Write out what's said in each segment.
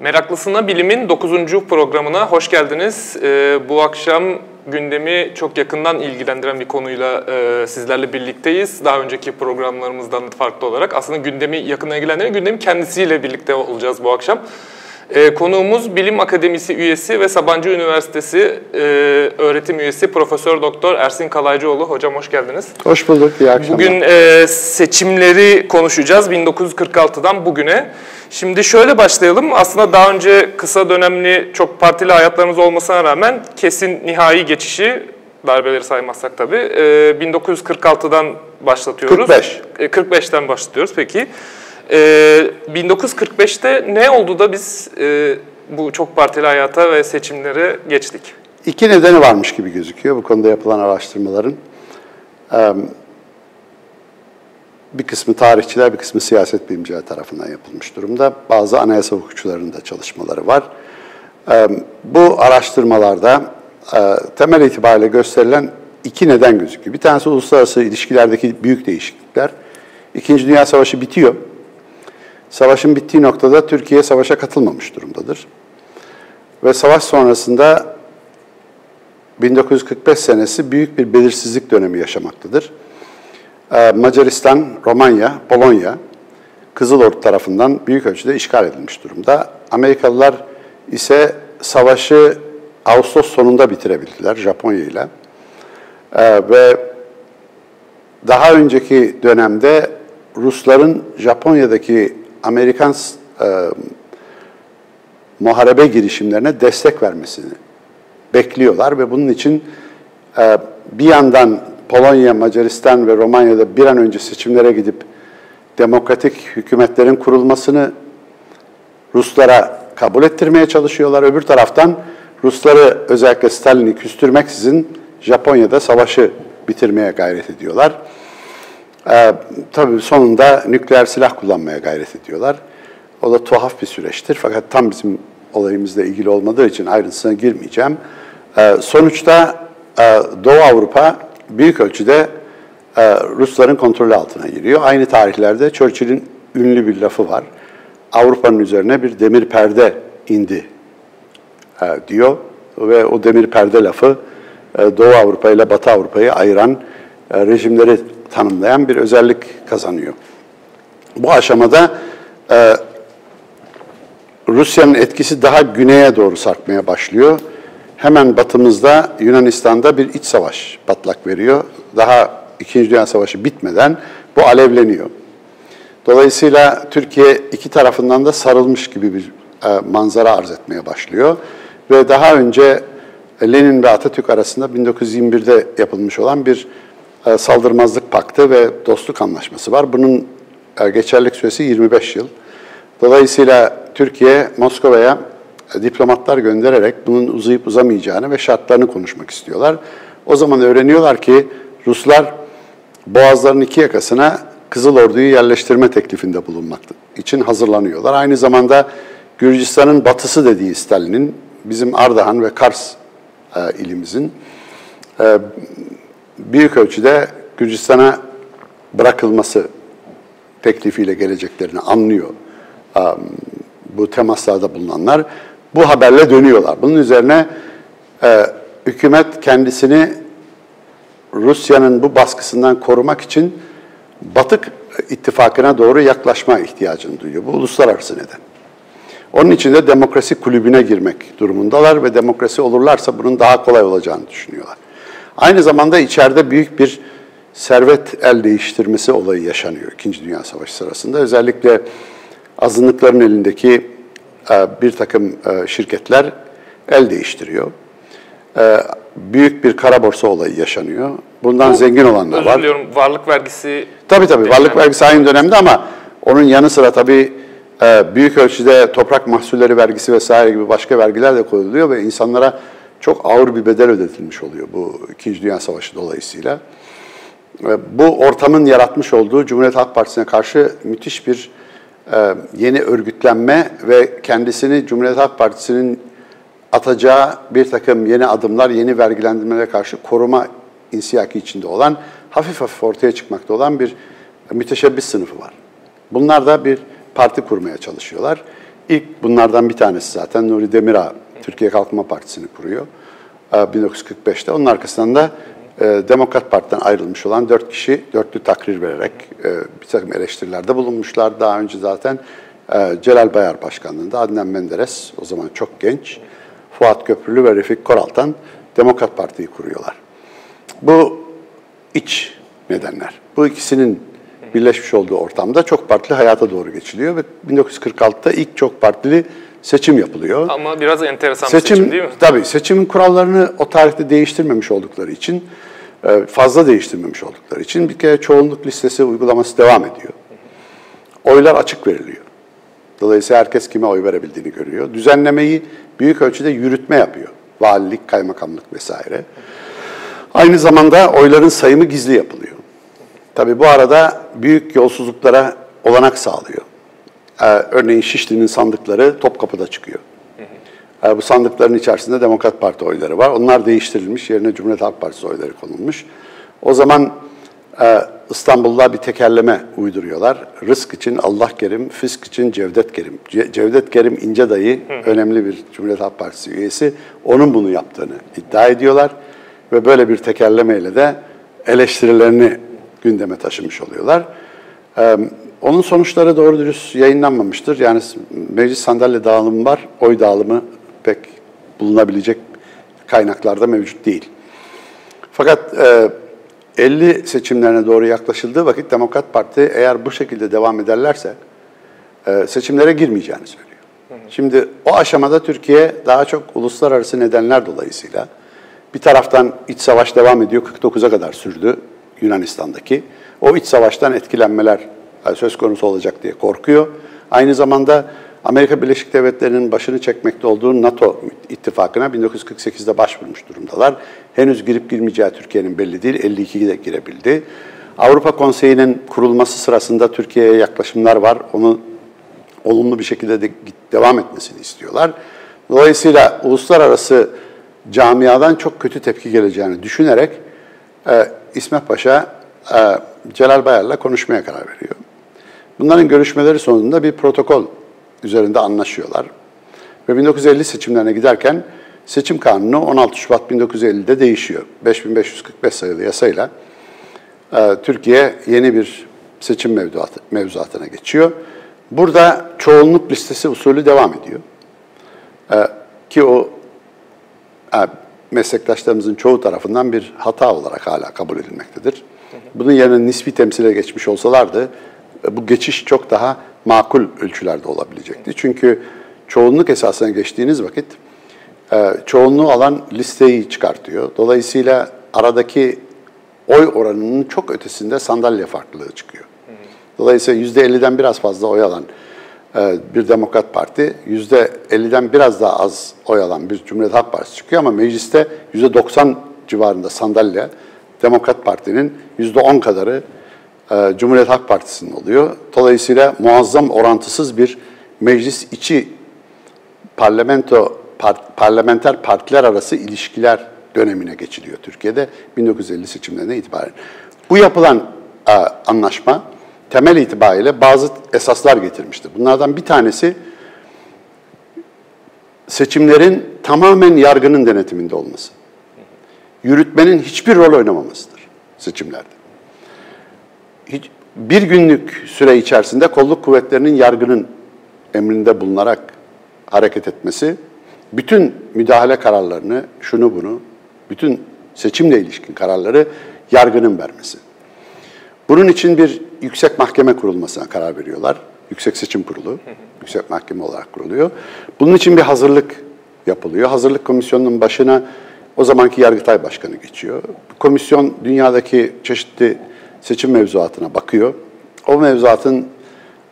Meraklısına Bilim'in 9. programına hoş geldiniz. Bu akşam gündemi çok yakından ilgilendiren bir konuyla sizlerle birlikteyiz. Daha önceki programlarımızdan farklı olarak aslında gündemi yakından ilgilendiren gündemin kendisiyle birlikte olacağız bu akşam. Konuğumuz Bilim Akademisi üyesi ve Sabancı Üniversitesi öğretim üyesi Profesör Doktor Ersin Kalaycıoğlu. Hocam hoş geldiniz. Hoş bulduk, iyi akşamlar. Bugün seçimleri konuşacağız 1946'dan bugüne. Şimdi şöyle başlayalım. Aslında daha önce kısa dönemli çok partili hayatlarımız olmasına rağmen kesin nihai geçişi, darbeleri saymazsak tabii, 1946'dan başlatıyoruz. 45. 45'ten başlatıyoruz peki. 1945'te ne oldu da biz bu çok partili hayata ve seçimlere geçtik? İki nedeni varmış gibi gözüküyor bu konuda yapılan araştırmaların. Bir kısmı tarihçiler, bir kısmı siyaset bilimciler tarafından yapılmış durumda. Bazı anayasa hukukçularının da çalışmaları var. Bu araştırmalarda temel itibariyle gösterilen iki neden gözüküyor. Bir tanesi uluslararası ilişkilerdeki büyük değişiklikler. İkinci Dünya Savaşı bitiyor. Savaşın bittiği noktada Türkiye savaşa katılmamış durumdadır. Ve savaş sonrasında 1945 senesi büyük bir belirsizlik dönemi yaşamaktadır. Macaristan, Romanya, Polonya, Kızılordu tarafından büyük ölçüde işgal edilmiş durumda. Amerikalılar ise savaşı Ağustos sonunda bitirebildiler Japonya ile. Ve daha önceki dönemde Rusların Japonya'daki Amerikan muharebe girişimlerine destek vermesini bekliyorlar ve bunun için bir yandan Polonya, Macaristan ve Romanya'da bir an önce seçimlere gidip demokratik hükümetlerin kurulmasını Ruslara kabul ettirmeye çalışıyorlar. Öbür taraftan Rusları, özellikle Stalin'i küstürmeksizin Japonya'da savaşı bitirmeye gayret ediyorlar. Tabii sonunda nükleer silah kullanmaya gayret ediyorlar. O da tuhaf bir süreçtir. Fakat tam bizim olayımızla ilgili olmadığı için ayrıntısına girmeyeceğim. Sonuçta Doğu Avrupa büyük ölçüde Rusların kontrolü altına giriyor. Aynı tarihlerde Churchill'in ünlü bir lafı var. Avrupa'nın üzerine bir demir perde indi diyor. Ve o demir perde lafı Doğu Avrupa ile Batı Avrupa'yı ayıran rejimleri tanımlayan bir özellik kazanıyor. Bu aşamada Rusya'nın etkisi daha güneye doğru sarkmaya başlıyor. Hemen batımızda Yunanistan'da bir iç savaş patlak veriyor. Daha 2. Dünya Savaşı bitmeden bu alevleniyor. Dolayısıyla Türkiye iki tarafından da sarılmış gibi bir manzara arz etmeye başlıyor. Ve daha önce Lenin ve Atatürk arasında 1921'de yapılmış olan bir saldırmazlık paktı ve dostluk anlaşması var. Bunun geçerlilik süresi 25 yıl. Dolayısıyla Türkiye, Moskova'ya diplomatlar göndererek bunun uzayıp uzamayacağını ve şartlarını konuşmak istiyorlar. O zaman öğreniyorlar ki Ruslar boğazların iki yakasına Kızıl Ordu'yu yerleştirme teklifinde bulunmak için hazırlanıyorlar. Aynı zamanda Gürcistan'ın batısı dediği Stalin'in, bizim Ardahan ve Kars ilimizin büyük ölçüde Gürcistan'a bırakılması teklifiyle geleceklerini anlıyor bu temaslarda bulunanlar. Bu haberle dönüyorlar. Bunun üzerine hükümet kendisini Rusya'nın bu baskısından korumak için Batı ittifakına doğru yaklaşma ihtiyacını duyuyor. Bu uluslararası neden. Onun için de demokrasi kulübüne girmek durumundalar ve demokrasi olurlarsa bunun daha kolay olacağını düşünüyorlar. Aynı zamanda içeride büyük bir servet el değiştirmesi olayı yaşanıyor 2. Dünya Savaşı sırasında. Özellikle azınlıkların elindeki bir takım şirketler el değiştiriyor. Büyük bir kara borsa olayı yaşanıyor. Bundan zengin olanlar var. Varlık vergisi... Tabii varlık vergisi aynı dönemde, ama onun yanı sıra tabii büyük ölçüde toprak mahsulleri vergisi vesaire gibi başka vergiler de koyuluyor ve insanlara çok ağır bir bedel ödetilmiş oluyor bu 2. Dünya Savaşı dolayısıyla. Bu ortamın yaratmış olduğu Cumhuriyet Halk Partisi'ne karşı müthiş bir yeni örgütlenme ve kendisini Cumhuriyet Halk Partisi'nin atacağı bir takım yeni adımlar, yeni vergilendirmelere karşı koruma insiyaki içinde olan, hafif hafif ortaya çıkmakta olan bir müteşebbis sınıfı var. Bunlar da bir parti kurmaya çalışıyorlar. İlk bunlardan bir tanesi zaten Nuri Demirağ, Türkiye Kalkınma Partisi'ni kuruyor 1945'te. Onun arkasından da Demokrat Parti'den ayrılmış olan 4 kişi dörtlü takrir vererek bir takım eleştirilerde bulunmuşlar. Daha önce zaten Celal Bayar başkanlığında Adnan Menderes, o zaman çok genç, Fuat Köprülü ve Refik Koraltan Demokrat Parti'yi kuruyorlar. Bu iç nedenler. Bu ikisinin birleşmiş olduğu ortamda çok partili hayata doğru geçiliyor ve 1946'ta ilk çok partili seçim yapılıyor. Ama biraz enteresan seçim değil mi? Tabii, seçimin kurallarını o tarihte değiştirmemiş oldukları için, fazla değiştirmemiş oldukları için bir kere çoğunluk listesi uygulaması devam ediyor. Oylar açık veriliyor. Dolayısıyla herkes kime oy verebildiğini görüyor. Düzenlemeyi büyük ölçüde yürütme yapıyor. Valilik, kaymakamlık vesaire. Aynı zamanda oyların sayımı gizli yapılıyor. Tabii bu arada büyük yolsuzluklara olanak sağlıyor. Örneğin Şişli'nin sandıkları Topkapı'da çıkıyor. Bu sandıkların içerisinde Demokrat Parti oyları var. Onlar değiştirilmiş, yerine Cumhuriyet Halk Partisi oyları konulmuş. O zaman İstanbul'da bir tekerleme uyduruyorlar. Rızk için Allah Kerim, fisk için Cevdet Kerim. Cevdet Kerim İnce Dayı, önemli bir Cumhuriyet Halk Partisi üyesi, onun bunu yaptığını iddia ediyorlar. Ve böyle bir tekerlemeyle de eleştirilerini gündeme taşımış oluyorlar. Onun sonuçları doğru dürüst yayınlanmamıştır. Yani meclis sandalye dağılımı var, oy dağılımı pek bulunabilecek kaynaklarda mevcut değil. Fakat 50 seçimlerine doğru yaklaşıldığı vakit Demokrat Parti eğer bu şekilde devam ederlerse seçimlere girmeyeceğini söylüyor. Şimdi o aşamada Türkiye daha çok uluslararası nedenler dolayısıyla bir taraftan iç savaş devam ediyor, 49'a kadar sürdü Yunanistan'daki. O iç savaştan etkilenmeler söz konusu olacak diye korkuyor. Aynı zamanda Amerika Birleşik Devletleri'nin başını çekmekte olduğu NATO ittifakına 1948'de başvurmuş durumdalar. Henüz girip girmeyeceği Türkiye'nin belli değil, 52'de girebildi. Avrupa Konseyi'nin kurulması sırasında Türkiye'ye yaklaşımlar var. Onu olumlu bir şekilde de devam etmesini istiyorlar. Dolayısıyla uluslararası camiadan çok kötü tepki geleceğini düşünerek İsmet Paşa Celal Bayar'la konuşmaya karar veriyor. Bunların görüşmeleri sonunda bir protokol üzerinde anlaşıyorlar. Ve 1950 seçimlerine giderken seçim kanunu 16 Şubat 1950'de değişiyor. 5545 sayılı yasayla Türkiye yeni bir seçim mevzuatına geçiyor. Burada çoğunluk listesi usulü devam ediyor. Ki o meslektaşlarımızın çoğu tarafından bir hata olarak hala kabul edilmektedir. Bunun yerine nispi temsile geçmiş olsalardı bu geçiş çok daha makul ölçülerde olabilecekti. Çünkü çoğunluk esasına geçtiğiniz vakit çoğunluğu alan listeyi çıkartıyor. Dolayısıyla aradaki oy oranının çok ötesinde sandalye farklılığı çıkıyor. Dolayısıyla %50'den biraz fazla oy alan bir Demokrat Parti, %50'den biraz daha az oy alan bir Cumhuriyet Halk Partisi çıkıyor ama mecliste %90 civarında sandalye Demokrat Parti'nin %10 kadarı Cumhuriyet Halk Partisi'nin oluyor. Dolayısıyla muazzam orantısız bir meclis içi parlamenter partiler arası ilişkiler dönemine geçiliyor Türkiye'de 1950 seçimlerine itibaren. Bu yapılan anlaşma temel itibariyle bazı esaslar getirmişti. Bunlardan bir tanesi seçimlerin tamamen yargının denetiminde olması. Yürütmenin hiçbir rol oynamamasıdır seçimlerde. Bir günlük süre içerisinde kolluk kuvvetlerinin yargının emrinde bulunarak hareket etmesi, bütün müdahale kararlarını, şunu bunu, bütün seçimle ilişkin kararları yargının vermesi. Bunun için bir yüksek mahkeme kurulmasına karar veriyorlar. Yüksek Seçim Kurulu, yüksek mahkeme olarak kuruluyor. Bunun için bir hazırlık yapılıyor. Hazırlık komisyonunun başına o zamanki Yargıtay Başkanı geçiyor. Komisyon dünyadaki çeşitli seçim mevzuatına bakıyor. O mevzuatın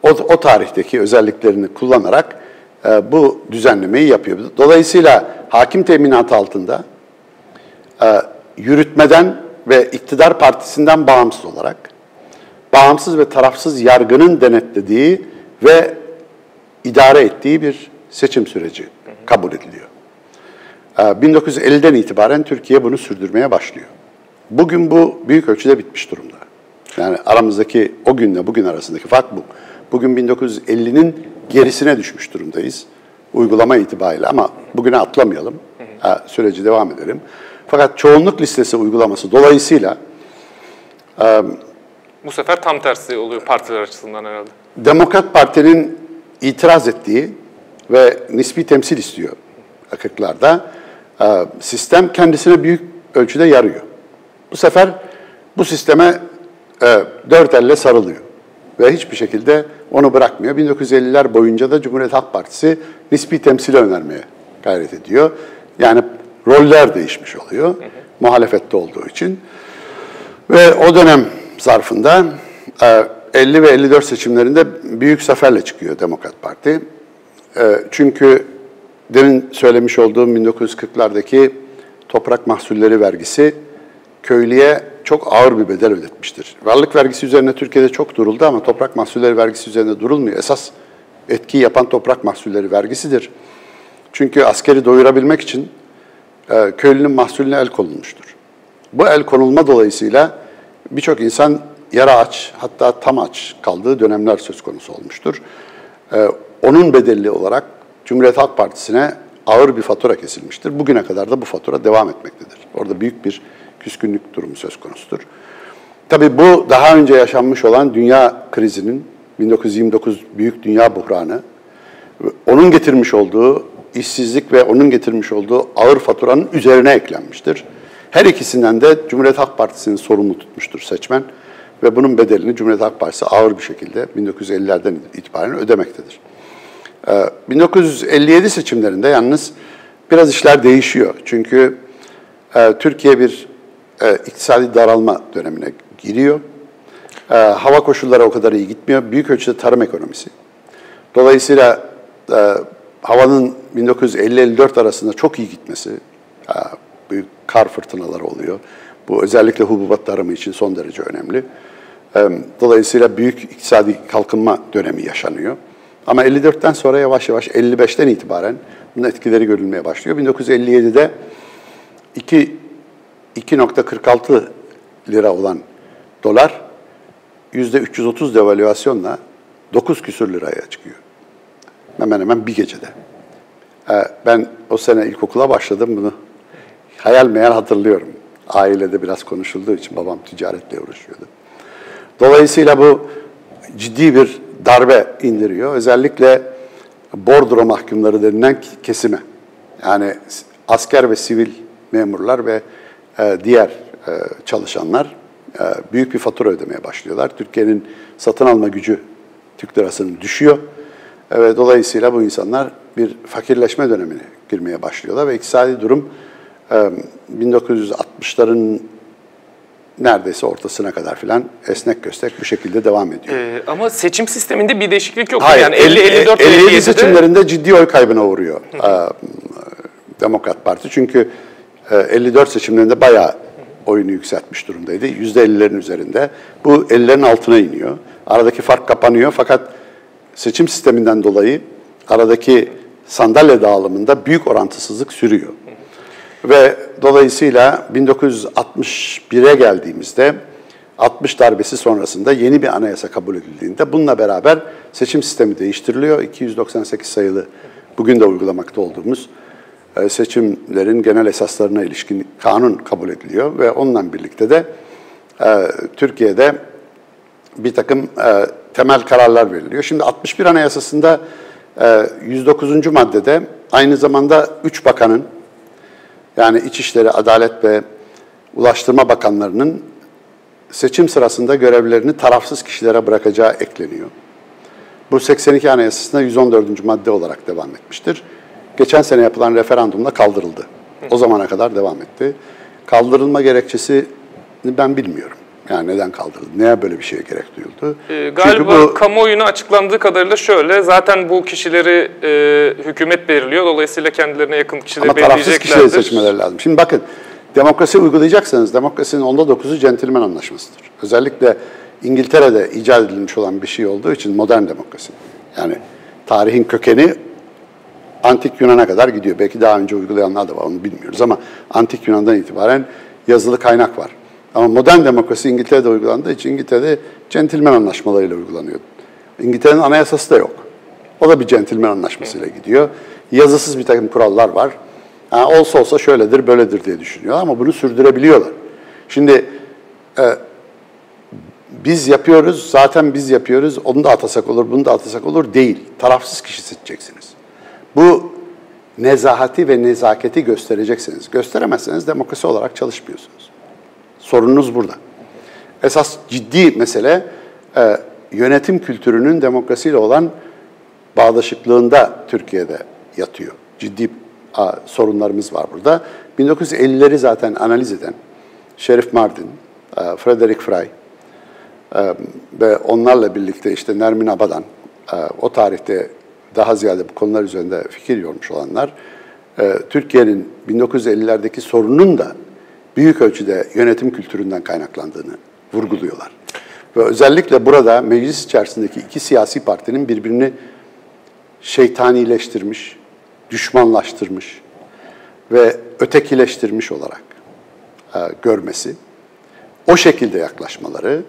o tarihteki özelliklerini kullanarak bu düzenlemeyi yapıyor. Dolayısıyla hakim teminatı altında yürütmeden ve iktidar partisinden bağımsız olarak bağımsız ve tarafsız yargının denetlediği ve idare ettiği bir seçim süreci kabul ediliyor. 1950'den itibaren Türkiye bunu sürdürmeye başlıyor. Bugün bu büyük ölçüde bitmiş durumda. Yani aramızdaki o günle bugün arasındaki fark bu. Bugün 1950'nin gerisine düşmüş durumdayız uygulama itibariyle, ama bugüne atlamayalım, süreci devam edelim. Fakat çoğunluk listesi uygulaması dolayısıyla bu sefer tam tersi oluyor partiler açısından herhalde. Demokrat Parti'nin itiraz ettiği ve nispi temsil istiyor 40'larda. Sistem kendisine büyük ölçüde yarıyor. Bu sefer bu sisteme dört elle sarılıyor ve hiçbir şekilde onu bırakmıyor. 1950'ler boyunca da Cumhuriyet Halk Partisi nispi temsile önermeye gayret ediyor. Yani roller değişmiş oluyor, muhalefette olduğu için. Ve o dönem zarfında 50 ve 54 seçimlerinde büyük zaferle çıkıyor Demokrat Parti. Çünkü demin söylemiş olduğum 1940'lardaki toprak mahsulleri vergisi köylüye çok ağır bir bedel ödetmiştir. Varlık vergisi üzerine Türkiye'de çok duruldu ama toprak mahsulleri vergisi üzerine durulmuyor. Esas etkiyi yapan toprak mahsulleri vergisidir. Çünkü askeri doyurabilmek için köylünün mahsulüne el konulmuştur. Bu el konulma dolayısıyla birçok insan yara aç, hatta tam aç kaldığı dönemler söz konusu olmuştur. Onun bedeli olarak Cumhuriyet Halk Partisi'ne ağır bir fatura kesilmiştir. Bugüne kadar da bu fatura devam etmektedir. Orada büyük bir küskünlük durumu söz konusudur. Tabii bu daha önce yaşanmış olan dünya krizinin, 1929 büyük dünya buhranı, onun getirmiş olduğu işsizlik ve onun getirmiş olduğu ağır faturanın üzerine eklenmiştir. Her ikisinden de Cumhuriyet Halk Partisi'nin sorumlu tutmuştur seçmen ve bunun bedelini Cumhuriyet Halk Partisi ağır bir şekilde 1950'lerden itibaren ödemektedir. 1957 seçimlerinde yalnız biraz işler değişiyor. Çünkü Türkiye bir iktisadi daralma dönemine giriyor. Hava koşulları o kadar iyi gitmiyor. Büyük ölçüde tarım ekonomisi. Dolayısıyla havanın 1950-54 arasında çok iyi gitmesi, büyük kar fırtınaları oluyor. Bu özellikle hububat tarımı için son derece önemli. Dolayısıyla büyük iktisadi kalkınma dönemi yaşanıyor. Ama 54'ten sonra yavaş yavaş 55'ten itibaren bunun etkileri görülmeye başlıyor. 1957'de 2.46 lira olan dolar %330 devalüasyonla 9 küsür liraya çıkıyor. Hemen hemen bir gecede. Ben o sene ilkokula başladım, bunu hayal meyal hatırlıyorum. Ailede biraz konuşulduğu için babam ticaretle uğraşıyordu. Dolayısıyla bu ciddi bir darbe indiriyor. Özellikle bordro mahkumları denilen kesime. Yani asker ve sivil memurlar ve diğer çalışanlar büyük bir fatura ödemeye başlıyorlar. Türkiye'nin satın alma gücü Türk lirasının düşüyor. Ve dolayısıyla bu insanlar bir fakirleşme dönemine girmeye başlıyorlar ve iktisadi durum 1960'ların neredeyse ortasına kadar filan esnek köstek bu şekilde devam ediyor. Ama seçim sisteminde bir değişiklik yok. Hayır, yani 50-54 seçimlerinde ciddi oy kaybına uğruyor Demokrat Parti. Çünkü 54 seçimlerinde bayağı oyunu yükseltmiş durumdaydı. %50'lerin üzerinde. Bu 50'lerin altına iniyor. Aradaki fark kapanıyor fakat seçim sisteminden dolayı aradaki sandalye dağılımında büyük orantısızlık sürüyor. Ve dolayısıyla 1961'e geldiğimizde 60 darbesi sonrasında yeni bir anayasa kabul edildiğinde bununla beraber seçim sistemi değiştiriliyor. 298 sayılı bugün de uygulamakta olduğumuz seçimlerin genel esaslarına ilişkin kanun kabul ediliyor ve onunla birlikte de Türkiye'de bir takım temel kararlar veriliyor. Şimdi 61 Anayasası'nda 109. maddede aynı zamanda 3 bakanın, yani İçişleri, Adalet ve Ulaştırma Bakanlarının seçim sırasında görevlerini tarafsız kişilere bırakacağı ekleniyor. Bu 82 Anayasası'nda 114. madde olarak devam etmiştir. Geçen sene yapılan referandumla kaldırıldı. O zamana kadar devam etti. Kaldırılma gerekçesini ben bilmiyorum. Yani neden kaldırıldı? Neye böyle bir şeye gerek duyuldu? Galiba bu, kamuoyuna açıklandığı kadarıyla şöyle, zaten bu kişileri hükümet belirliyor. Dolayısıyla kendilerine yakın kişileri belirleyeceklerdir. Ama tarafsız kişileri seçmeleri lazım. Şimdi bakın, demokrasi uygulayacaksanız demokrasinin 9'u centilmen anlaşmasıdır. Özellikle İngiltere'de icat edilmiş olan bir şey olduğu için modern demokrasi. Yani tarihin kökeni Antik Yunan'a kadar gidiyor. Belki daha önce uygulayanlar da var, onu bilmiyoruz ama Antik Yunan'dan itibaren yazılı kaynak var. Ama modern demokrasi İngiltere'de uygulandığı için İngiltere'de centilmen anlaşmalarıyla uygulanıyor. İngiltere'nin anayasası da yok. O da bir centilmen anlaşmasıyla gidiyor. Yazısız bir takım kurallar var. Yani olsa olsa şöyledir, böyledir diye düşünüyorlar ama bunu sürdürebiliyorlar. Şimdi biz yapıyoruz, zaten biz yapıyoruz, onu da atasak olur, bunu da atasak olur değil. Tarafsız kişi seçeceksiniz. Bu nezahati ve nezaketi göstereceksiniz. Gösteremezseniz demokrasi olarak çalışmıyorsunuz. Sorununuz burada. Esas ciddi mesele yönetim kültürünün demokrasiyle olan bağdaşıklığında Türkiye'de yatıyor. Ciddi sorunlarımız var burada. 1950'leri zaten analiz eden Şerif Mardin, Frederick Frey ve onlarla birlikte işte Nermin Abadan, o tarihte daha ziyade bu konular üzerinde fikir yormuş olanlar, Türkiye'nin 1950'lerdeki sorunun da büyük ölçüde yönetim kültüründen kaynaklandığını vurguluyorlar. Ve özellikle burada meclis içerisindeki iki siyasi partinin birbirini şeytanileştirmiş, düşmanlaştırmış ve ötekileştirmiş olarak görmesi, o şekilde yaklaşmaları,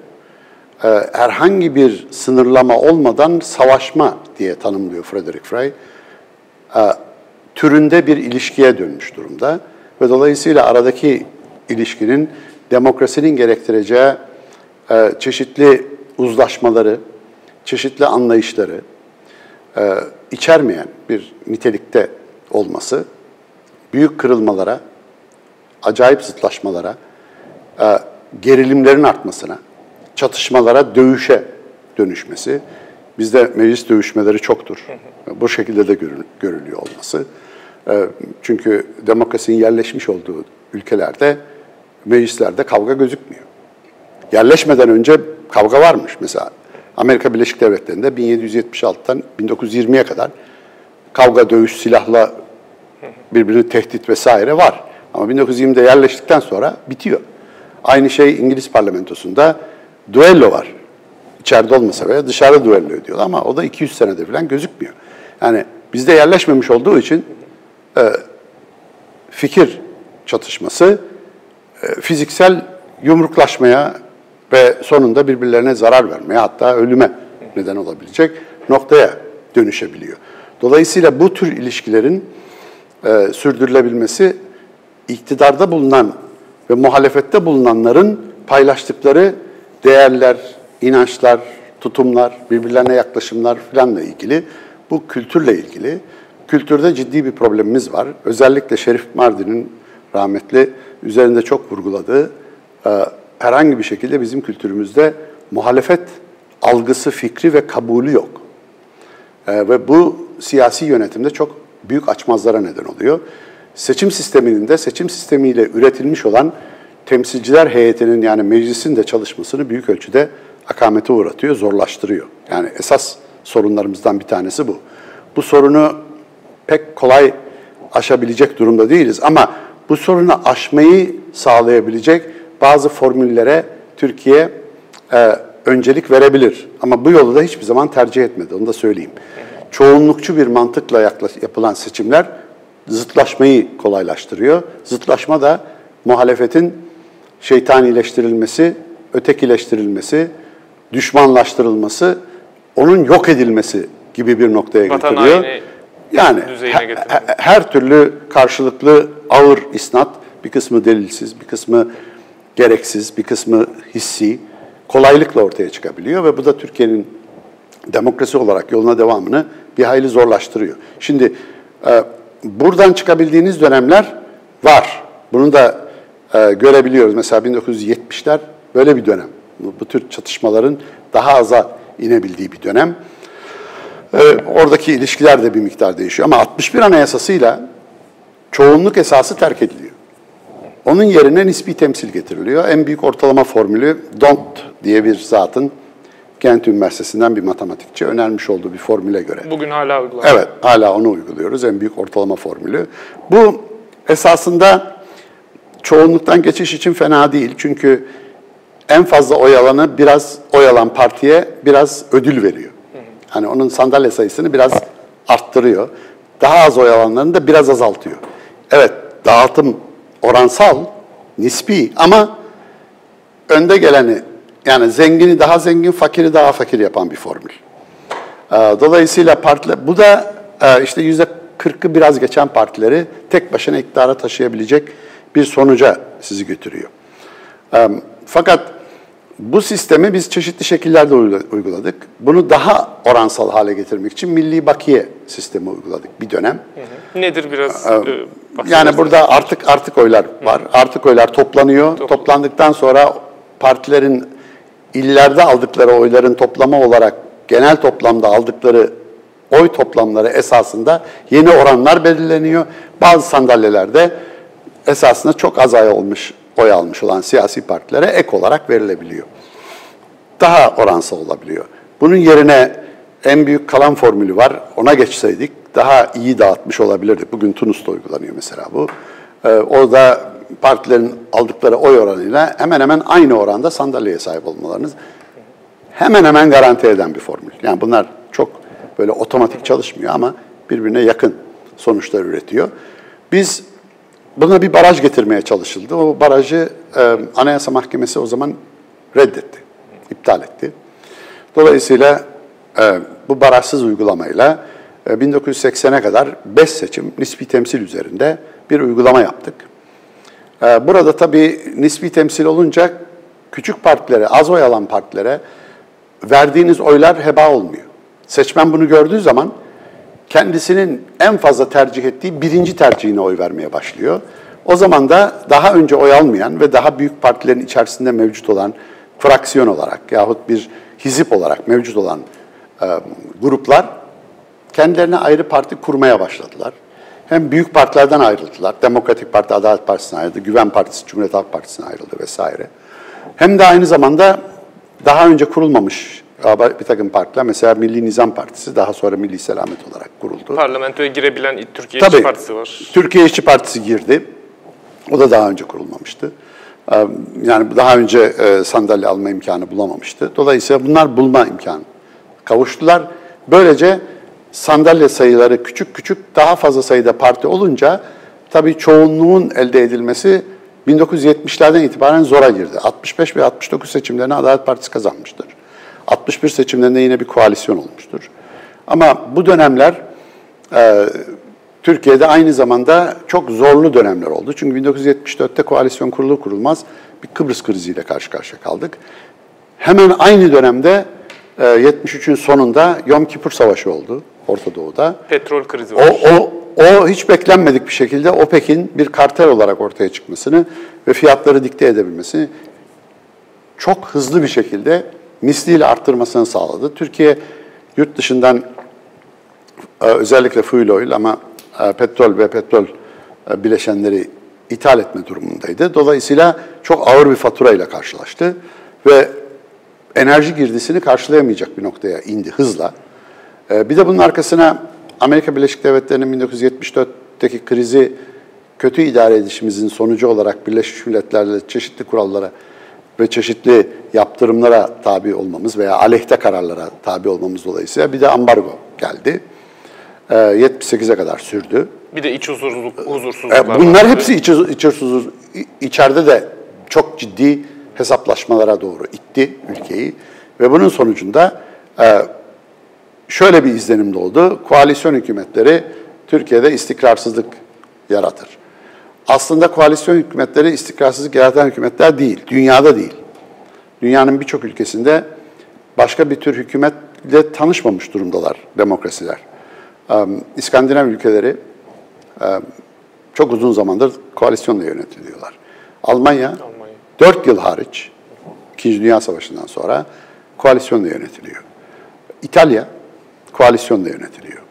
herhangi bir sınırlama olmadan savaşma diye tanımlıyor Frederick Frey, türünde bir ilişkiye dönmüş durumda ve dolayısıyla aradaki ilişkinin demokrasinin gerektireceği çeşitli uzlaşmaları, çeşitli anlayışları içermeyen bir nitelikte olması, büyük kırılmalara, acayip zıtlaşmalara, gerilimlerin artmasına, çatışmalara, dövüşe dönüşmesi, bizde meclis dövüşmeleri çoktur. Bu şekilde de görülüyor olması. Çünkü demokrasinin yerleşmiş olduğu ülkelerde, meclislerde kavga gözükmüyor. Yerleşmeden önce kavga varmış mesela. Amerika Birleşik Devletleri'nde 1776'dan 1920'ye kadar kavga, dövüş, silahla birbirini tehdit vesaire var. Ama 1920'de yerleştikten sonra bitiyor. Aynı şey İngiliz parlamentosunda düello var. İçeride olmasa veya dışarıda düello ediyorlar ama o da 200 senede falan gözükmüyor. Yani bizde yerleşmemiş olduğu için fikir çatışması, fiziksel yumruklaşmaya ve sonunda birbirlerine zarar vermeye, hatta ölüme neden olabilecek noktaya dönüşebiliyor. Dolayısıyla bu tür ilişkilerin sürdürülebilmesi, iktidarda bulunan ve muhalefette bulunanların paylaştıkları değerler, inançlar, tutumlar, birbirlerine yaklaşımlar falanla ilgili, bu kültürle ilgili. Kültürde ciddi bir problemimiz var. Özellikle Şerif Mardin'in rahmetli üzerinde çok vurguladığı, herhangi bir şekilde bizim kültürümüzde muhalefet algısı, fikri ve kabulü yok. Ve bu siyasi yönetimde çok büyük açmazlara neden oluyor. Seçim sisteminin de, seçim sistemiyle üretilmiş olan temsilciler heyetinin, yani meclisin de çalışmasını büyük ölçüde akamete uğratıyor, zorlaştırıyor. Yani esas sorunlarımızdan bir tanesi bu. Bu sorunu pek kolay aşabilecek durumda değiliz ama bu sorunu aşmayı sağlayabilecek bazı formüllere Türkiye öncelik verebilir. Ama bu yolu da hiçbir zaman tercih etmedi, onu da söyleyeyim. Çoğunlukçu bir mantıkla yapılan seçimler zıtlaşmayı kolaylaştırıyor. Zıtlaşma da muhalefetin şeytanileştirilmesi, ötekileştirilmesi, düşmanlaştırılması, onun yok edilmesi gibi bir noktaya getiriyor. Yani her türlü karşılıklı ağır isnat, bir kısmı delilsiz, bir kısmı gereksiz, bir kısmı hissi kolaylıkla ortaya çıkabiliyor ve bu da Türkiye'nin demokrasi olarak yoluna devamını bir hayli zorlaştırıyor. Şimdi buradan çıkabildiğiniz dönemler var. Bunu da görebiliyoruz. Mesela 1970'ler böyle bir dönem. Bu tür çatışmaların daha aza inebildiği bir dönem. Oradaki ilişkiler de bir miktar değişiyor. Ama 61 Anayasası'yla çoğunluk esası terk ediliyor. Onun yerine nispi temsil getiriliyor. En büyük ortalama formülü D'Hondt diye bir zatın, Kent Üniversitesi'nden bir matematikçi önermiş olduğu bir formüle göre. Bugün hala uygulanıyor. Evet, hala onu uyguluyoruz. En büyük ortalama formülü. Bu esasında çoğunluktan geçiş için fena değil. Çünkü en fazla oy alanı, biraz oy alan partiye biraz ödül veriyor. Hani onun sandalye sayısını biraz arttırıyor. Daha az oy alanlarını da biraz azaltıyor. Evet, dağıtım oransal, nispi ama önde geleni, yani zengini daha zengin, fakiri daha fakir yapan bir formül. Dolayısıyla partiler, bu da işte %40'ı biraz geçen partileri tek başına iktidara taşıyabilecek bir sonuca sizi götürüyor. Fakat bu sistemi biz çeşitli şekillerde uyguladık. Bunu daha oransal hale getirmek için milli bakiye sistemi uyguladık bir dönem. Nedir biraz? Yani burada artık oylar var. Artık oylar toplanıyor. Toplandıktan sonra partilerin illerde aldıkları oyların toplamı olarak genel toplamda aldıkları oy toplamları esasında yeni oranlar belirleniyor. Bazı sandalyelerde esasında çok az oy almış olan siyasi partilere ek olarak verilebiliyor. Daha oransal olabiliyor. Bunun yerine en büyük kalan formülü var. Ona geçseydik daha iyi dağıtmış olabilirdik. Bugün Tunus'ta uygulanıyor mesela bu. Orada partilerin aldıkları oy oranıyla hemen hemen aynı oranda sandalyeye sahip olmalarınız hemen hemen garanti eden bir formül. Yani bunlar çok böyle otomatik çalışmıyor ama birbirine yakın sonuçlar üretiyor. Biz buna bir baraj getirmeye çalışıldı. O barajı Anayasa Mahkemesi o zaman reddetti, iptal etti. Dolayısıyla bu barajsız uygulamayla 1980'e kadar 5 seçim nispi temsil üzerinde bir uygulama yaptık. Burada tabii nispi temsil olunca küçük partilere, az oy alan partilere verdiğiniz oylar heba olmuyor. Seçmen bunu gördüğü zaman kendisinin en fazla tercih ettiği birinci tercihine oy vermeye başlıyor. O zaman da daha önce oy almayan ve daha büyük partilerin içerisinde mevcut olan fraksiyon olarak yahut bir hizip olarak mevcut olan gruplar kendilerine ayrı parti kurmaya başladılar. Hem büyük partilerden ayrıldılar. Demokratik Parti, Adalet Partisi'ne ayrıldı. Güven Partisi, Cumhuriyet Halk Partisi'ne ayrıldı vesaire. Hem de aynı zamanda daha önce kurulmamış bir takım partiler, mesela Milli Nizam Partisi daha sonra Milli Selamet olarak kuruldu. Parlamentoya girebilen Türkiye İşçi Partisi var. Türkiye İşçi Partisi girdi. O da daha önce kurulmamıştı. Yani daha önce sandalye alma imkanı bulamamıştı. Dolayısıyla bunlar bulma imkanı kavuştular. Böylece sandalye sayıları küçük küçük daha fazla sayıda parti olunca tabii çoğunluğun elde edilmesi 1970'lerden itibaren zora girdi. 65 ve 69 seçimlerini Adalet Partisi kazanmıştır. 61 seçimlerinde yine bir koalisyon olmuştur. Ama bu dönemler Türkiye'de aynı zamanda çok zorlu dönemler oldu. Çünkü 1974'te koalisyon kurulur kurulmaz bir Kıbrıs kriziyle karşı karşıya kaldık. Hemen aynı dönemde 73'ün sonunda Yom Kipur Savaşı oldu Orta Doğu'da. Petrol krizi var. O hiç beklenmedik bir şekilde OPEC'in bir kartel olarak ortaya çıkmasını ve fiyatları dikte edebilmesini çok hızlı bir şekilde misliyle arttırmasını sağladı. Türkiye yurt dışından özellikle fuel oil ama petrol ve petrol bileşenleri ithal etme durumundaydı. Dolayısıyla çok ağır bir faturayla karşılaştı ve enerji girdisini karşılayamayacak bir noktaya indi hızla. Bir de bunun arkasına Amerika Birleşik Devletleri'nin 1974'teki krizi kötü idare edişimizin sonucu olarak Birleşmiş Milletler'le çeşitli kurallara ve çeşitli yaptırımlara tabi olmamız veya aleyhte kararlara tabi olmamız dolayısıyla bir de ambargo geldi. 78'e kadar sürdü. Bir de iç huzursuzluklar. Bunlar vardı. Hepsi iç huzursuzluk. İçeride de çok ciddi hesaplaşmalara doğru itti ülkeyi. Ve bunun sonucunda şöyle bir izlenim doğdu. Koalisyon hükümetleri Türkiye'de istikrarsızlık yaratır. Aslında koalisyon hükümetleri istikrarsızlık yaratan hükümetler değil, dünyada değil. Dünyanın birçok ülkesinde başka bir tür hükümetle tanışmamış durumdalar demokrasiler. İskandinav ülkeleri çok uzun zamandır koalisyonla yönetiliyorlar. Almanya 4 yıl hariç, 2. Dünya Savaşı'ndan sonra koalisyonla yönetiliyor. İtalya koalisyonla yönetiliyor.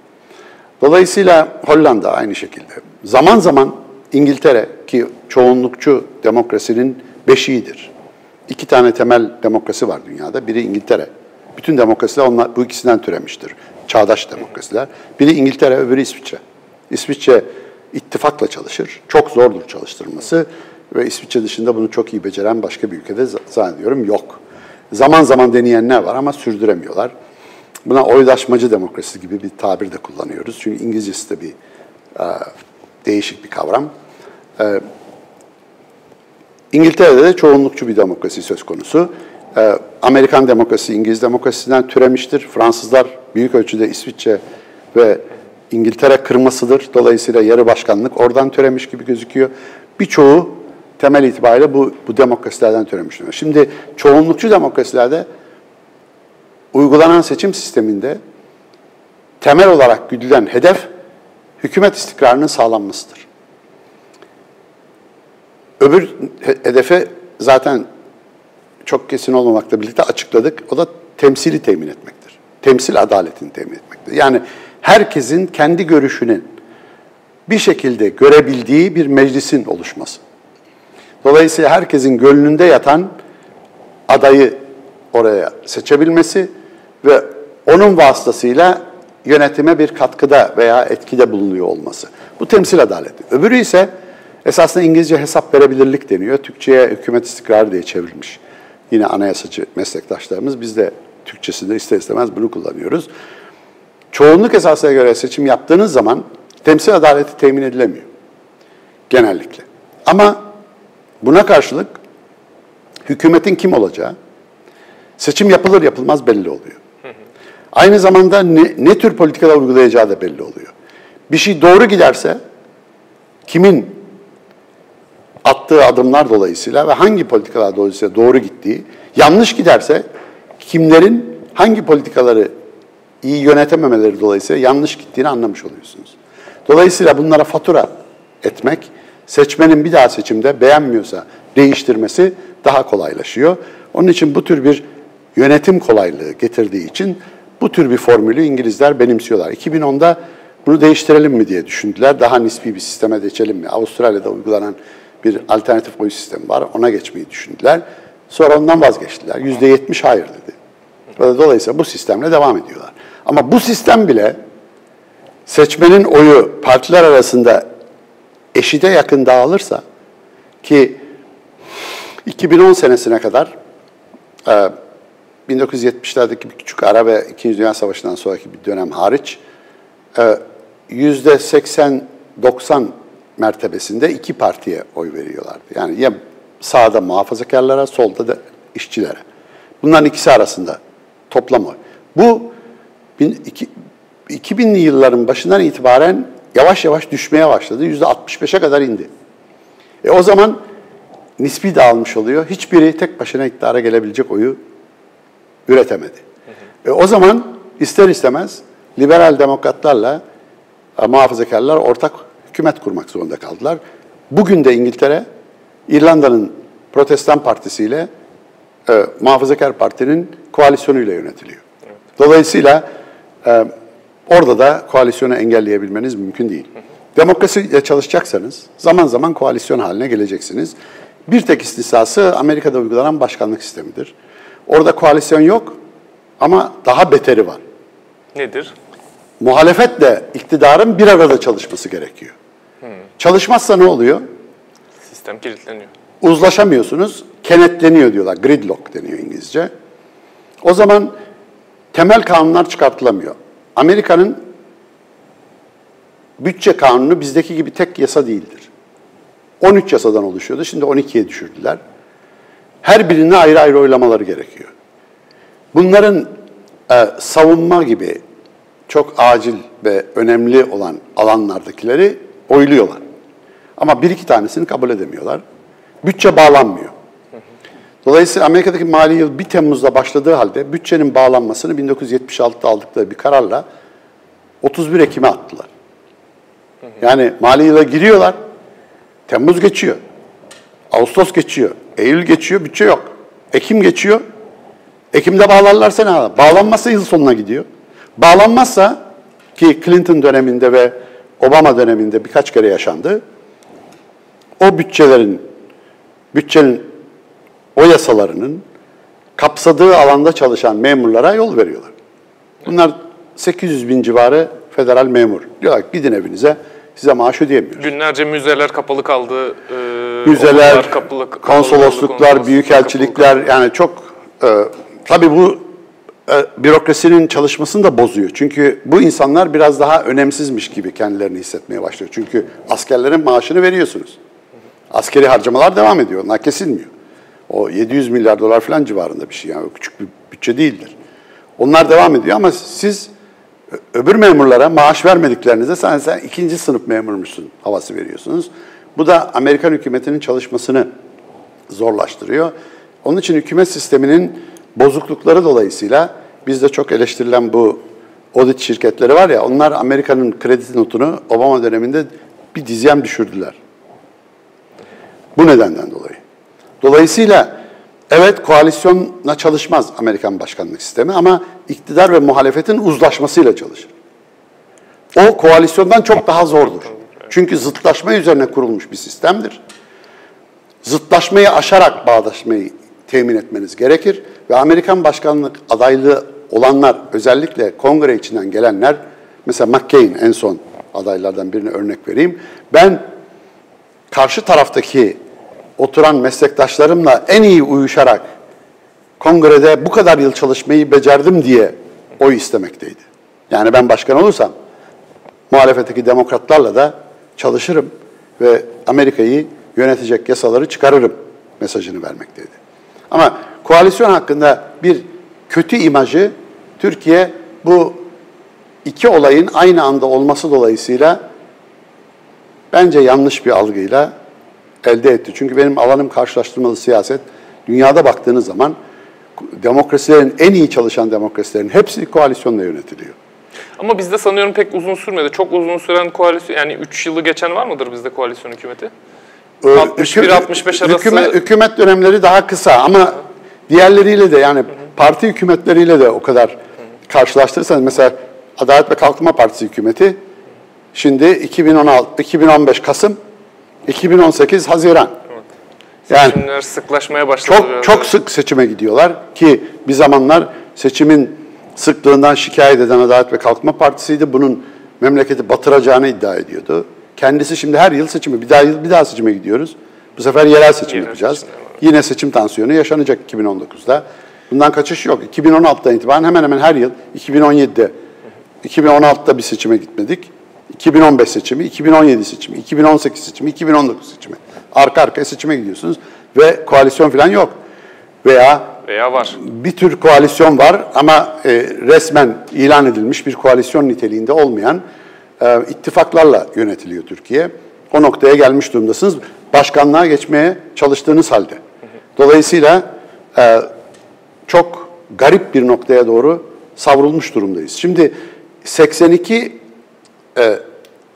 Dolayısıyla Hollanda aynı şekilde. Zaman zaman İngiltere ki çoğunlukçu demokrasinin beşiğidir. 2 tane temel demokrasi var dünyada. Biri İngiltere. Bütün demokrasiler onlar, bu ikisinden türemiştir. Çağdaş demokrasiler. Biri İngiltere, öbürü İsviçre. İsviçre ittifakla çalışır. Çok zordur çalıştırması. Ve İsviçre dışında bunu çok iyi beceren başka bir ülkede zannediyorum yok. Zaman zaman deneyenler var ama sürdüremiyorlar. Buna oydaşmacı demokrasi gibi bir tabir de kullanıyoruz. Çünkü İngilizcesi de bir değişik bir kavram. İngiltere'de de çoğunlukçu bir demokrasi söz konusu. Amerikan demokrasisi, İngiliz demokrasisinden türemiştir. Fransızlar büyük ölçüde İsviçre ve İngiltere kırmasıdır. Dolayısıyla yarı başkanlık oradan türemiş gibi gözüküyor. Birçoğu temel itibariyle bu demokrasilerden türemiş. Şimdi çoğunlukçu demokrasilerde uygulanan seçim sisteminde temel olarak güdülen hedef hükümet istikrarının sağlanmasıdır. Öbür hedefe zaten çok kesin olmamakla birlikte açıkladık. O da temsili temin etmektir. Temsil adaletini temin etmektir. Yani herkesin kendi görüşünün bir şekilde görebildiği bir meclisin oluşması. Dolayısıyla herkesin gönlünde yatan adayı oraya seçebilmesi ve onun vasıtasıyla yönetime bir katkıda veya etkide bulunuyor olması. Bu temsil adaleti. Öbürü ise esasında İngilizce hesap verebilirlik deniyor. Türkçe'ye hükümet istikrarı diye çevrilmiş. Yine anayasacı meslektaşlarımız, biz de Türkçesinde ister istemez bunu kullanıyoruz. Çoğunluk esasına göre seçim yaptığınız zaman temsil adaleti temin edilemiyor genellikle. Ama buna karşılık hükümetin kim olacağı seçim yapılır yapılmaz belli oluyor. Aynı zamanda ne tür politikalar uygulayacağı da belli oluyor. Bir şey doğru giderse kimin attığı adımlar dolayısıyla ve hangi politikalar dolayısıyla doğru gittiği, yanlış giderse kimlerin hangi politikaları iyi yönetememeleri dolayısıyla yanlış gittiğini anlamış oluyorsunuz. Dolayısıyla bunlara fatura etmek, seçmenin bir daha seçimde beğenmiyorsa değiştirmesi daha kolaylaşıyor. Onun için bu tür bir yönetim kolaylığı getirdiği için bu tür bir formülü İngilizler benimsiyorlar. 2010'da bunu değiştirelim mi diye düşündüler. Daha nispi bir sisteme geçelim mi? Avustralya'da uygulanan bir alternatif oy sistemi var. Ona geçmeyi düşündüler. Sonra ondan vazgeçtiler. %70 hayır dedi. Dolayısıyla bu sistemle devam ediyorlar. Ama bu sistem bile seçmenin oyu partiler arasında eşite yakın dağılırsa, ki 2010 senesine kadar 1970'lerdeki bir küçük ara ve 2. Dünya Savaşı'ndan sonraki bir dönem hariç %80-90 mertebesinde iki partiye oy veriyorlardı. Yani ya sağda muhafazakarlara, solda da işçilere. Bunların ikisi arasında toplam oy. Bu 2000'li yılların başından itibaren yavaş yavaş düşmeye başladı. %65'e kadar indi. O zaman nispi dağılmış oluyor. Hiçbiri tek başına iktidara gelebilecek oyu üretemedi. O zaman ister istemez liberal demokratlarla muhafazakarlar ortak hükümet kurmak zorunda kaldılar. Bugün de İngiltere, İrlanda'nın Protestan Partisi'yle Muhafazakar Parti'nin koalisyonuyla yönetiliyor. Dolayısıyla orada da koalisyonu engelleyebilmeniz mümkün değil. Demokrasiyle çalışacaksanız zaman zaman koalisyon haline geleceksiniz. Bir tek istisnası Amerika'da uygulanan başkanlık sistemidir. Orada koalisyon yok ama daha beteri var. Nedir? Muhalefetle iktidarın bir arada çalışması gerekiyor. Çalışmazsa ne oluyor? Sistem kilitleniyor. Uzlaşamıyorsunuz, kenetleniyor diyorlar. Gridlock deniyor İngilizce. O zaman temel kanunlar çıkartılamıyor. Amerika'nın bütçe kanunu bizdeki gibi tek yasa değildir. 13 yasadan oluşuyordu, şimdi 12'ye düşürdüler. Her birine ayrı ayrı oylamaları gerekiyor. Bunların savunma gibi çok acil ve önemli olan alanlardakileri oyluyorlar. Ama bir iki tanesini kabul edemiyorlar. Bütçe bağlanmıyor. Dolayısıyla Amerika'daki mali yıl 1 Temmuz'da başladığı halde bütçenin bağlanmasını 1976'da aldıkları bir kararla 31 Ekim'e attılar. Yani mali yıla giriyorlar, Temmuz geçiyor, Ağustos geçiyor, Eylül geçiyor, bütçe yok. Ekim geçiyor, Ekim'de bağlarlarsa ne var? Bağlanmazsa yıl sonuna gidiyor. Bağlanmazsa, ki Clinton döneminde ve Obama döneminde birkaç kere yaşandı, o bütçenin o yasalarının kapsadığı alanda çalışan memurlara yol veriyorlar. Bunlar 800 bin civarı federal memur. Diyorlar ki gidin evinize, size maaş ödeyemiyoruz. Günlerce müzeler kapalı kaldı. Müzeler, konsolosluklar, büyükelçilikler yani çok... Tabii bu bürokrasinin çalışmasını da bozuyor. Çünkü bu insanlar biraz daha önemsizmiş gibi kendilerini hissetmeye başlıyor. Çünkü askerlerin maaşını veriyorsunuz. Askeri harcamalar devam ediyor, onlar kesilmiyor. O 700 milyar dolar falan civarında bir şey yani küçük bir bütçe değildir. Onlar devam ediyor ama siz Öbür memurlara maaş vermediklerinize sen ikinci sınıf memurmuşsun havası veriyorsunuz. Bu da Amerikan hükümetinin çalışmasını zorlaştırıyor. Onun için hükümet sisteminin bozuklukları dolayısıyla bizde çok eleştirilen bu audit şirketleri var ya, onlar Amerika'nın kredi notunu Obama döneminde bir dizyen düşürdüler. Bu nedenden dolayı. Dolayısıyla evet, koalisyonla çalışmaz Amerikan başkanlık sistemi ama iktidar ve muhalefetin uzlaşmasıyla çalışır. O koalisyondan çok daha zordur. Çünkü zıtlaşma üzerine kurulmuş bir sistemdir. Zıtlaşmayı aşarak bağdaşmayı temin etmeniz gerekir ve Amerikan başkanlık adaylığı olanlar, özellikle kongre içinden gelenler, mesela McCain en son adaylardan birine örnek vereyim. Ben karşı taraftaki oturan meslektaşlarımla en iyi uyuşarak kongrede bu kadar yıl çalışmayı becerdim diye oy istemekteydi. Yani ben başkan olursam muhalefetteki demokratlarla da çalışırım ve Amerika'yı yönetecek yasaları çıkarırım mesajını vermekteydi. Ama koalisyon hakkında bir kötü imajı Türkiye bu iki olayın aynı anda olması dolayısıyla bence yanlış bir algıyla elde etti. Çünkü benim alanım karşılaştırmalı siyaset. Dünyada baktığınız zaman demokrasilerin, en iyi çalışan demokrasilerin hepsi koalisyonla yönetiliyor. Ama bizde sanıyorum pek uzun sürmedi. Çok uzun süren koalisyon, yani 3 yılı geçen var mıdır bizde koalisyon hükümeti? 61-65 arası. Hükümet dönemleri daha kısa ama diğerleriyle de, yani parti hükümetleriyle de o kadar karşılaştırırsanız, mesela Adalet ve Kalkınma Partisi hükümeti şimdi 2015 Kasım, 2018 Haziran. Evet. Yani seçimler sıklaşmaya başladı. Çok sık seçime gidiyorlar ki bir zamanlar seçimin sıklığından şikayet eden Adalet ve Kalkınma Partisi'ydi. Bunun memleketi batıracağını iddia ediyordu. Kendisi şimdi her yıl seçime, bir daha seçime gidiyoruz. Bu sefer yerel seçim yapacağız. Yine seçim tansiyonu yaşanacak 2019'da. Bundan kaçış yok. 2016'dan itibaren hemen hemen her yıl, 2017'de, 2016'da bir seçime gitmedik. 2015 seçimi, 2017 seçimi, 2018 seçimi, 2019 seçimi. Arka arkaya seçime gidiyorsunuz ve koalisyon falan yok. Veya var. Bir tür koalisyon var ama resmen ilan edilmiş bir koalisyon niteliğinde olmayan ittifaklarla yönetiliyor Türkiye. O noktaya gelmiş durumdasınız. Başkanlığa geçmeye çalıştığınız halde. Dolayısıyla çok garip bir noktaya doğru savrulmuş durumdayız. Şimdi 82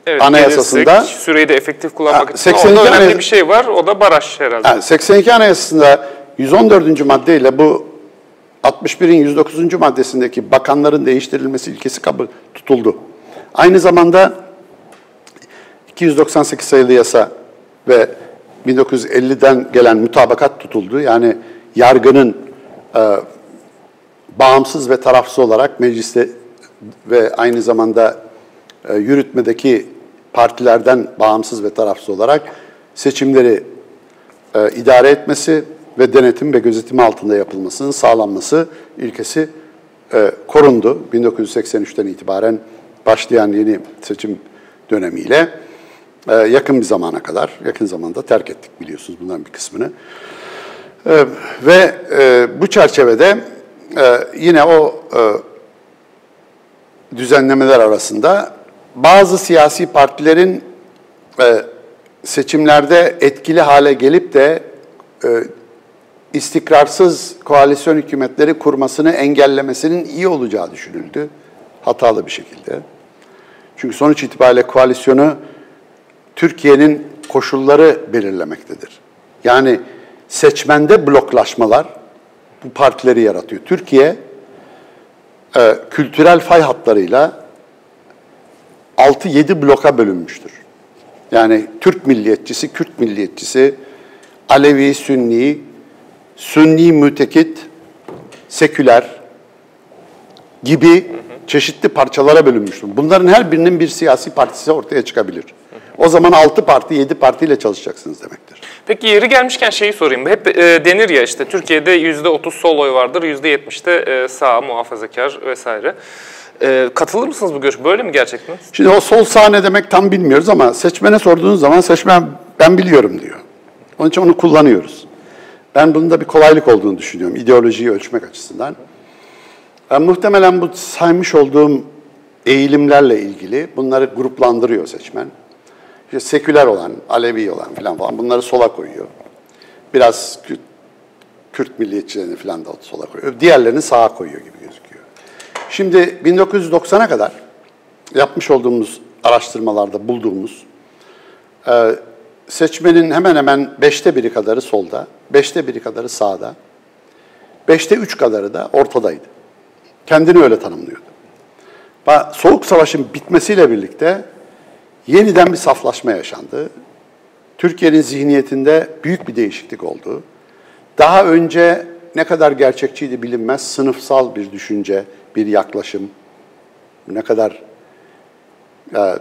evet, anayasasında süreyi de efektif kullanmak için önemli bir şey var. O da baraj herhalde. 82 anayasasında 114. maddeyle bu 61'in 109. maddesindeki bakanların değiştirilmesi ilkesi kabul tutuldu. Aynı zamanda 298 sayılı yasa ve 1950'den gelen mutabakat tutuldu. Yani yargının bağımsız ve tarafsız olarak mecliste ve aynı zamanda yürütmedeki partilerden bağımsız ve tarafsız olarak seçimleri idare etmesi ve denetim ve gözetimi altında yapılmasının sağlanması ilkesi korundu. 1983'ten itibaren başlayan yeni seçim dönemiyle yakın bir zamana kadar, yakın zamanda terk ettik biliyorsunuz bundan bir kısmını. Ve bu çerçevede yine o düzenlemeler arasında bazı siyasi partilerin seçimlerde etkili hale gelip de istikrarsız koalisyon hükümetleri kurmasını engellemesinin iyi olacağı düşünüldü. Hatalı bir şekilde. Çünkü sonuç itibariyle koalisyonu Türkiye'nin koşulları belirlemektedir. Yani seçmende bloklaşmalar bu partileri yaratıyor. Türkiye kültürel fay hatlarıyla 6-7 bloka bölünmüştür. Yani Türk milliyetçisi, Kürt milliyetçisi, Alevi, Sünni mütekit, seküler gibi çeşitli parçalara bölünmüştür. Bunların her birinin bir siyasi partisi ortaya çıkabilir. O zaman 6 parti, 7 partiyle çalışacaksınız demektir. Peki yeri gelmişken şeyi sorayım. Hep denir ya işte Türkiye'de %30 sol oy vardır, %70'de sağ, muhafazakar vesaire. Katılır mısınız bu görüş? Böyle mi gerçekten? Şimdi o sol sağ ne demek tam bilmiyoruz ama seçmene sorduğunuz zaman seçmen ben biliyorum diyor. Onun için onu kullanıyoruz. Ben bunun da bir kolaylık olduğunu düşünüyorum ideolojiyi ölçmek açısından. Muhtemelen bu saymış olduğum eğilimlerle ilgili bunları gruplandırıyor seçmen. İşte seküler olan, Alevi olan falan bunları sola koyuyor. Biraz Kürt milliyetçilerini falan da sola koyuyor. Diğerlerini sağa koyuyor gibi gözüküyor. Şimdi 1990'a kadar yapmış olduğumuz araştırmalarda bulduğumuz seçmenin hemen hemen 5'te 1'i kadarı solda, 5'te 1'i kadarı sağda, 5'te 3 kadarı da ortadaydı. Kendini öyle tanımlıyordu. Soğuk Savaş'ın bitmesiyle birlikte yeniden bir saflaşma yaşandı. Türkiye'nin zihniyetinde büyük bir değişiklik oldu. Daha önce ne kadar gerçekçiydi bilinmez, sınıfsal bir düşünce, bir yaklaşım, ne kadar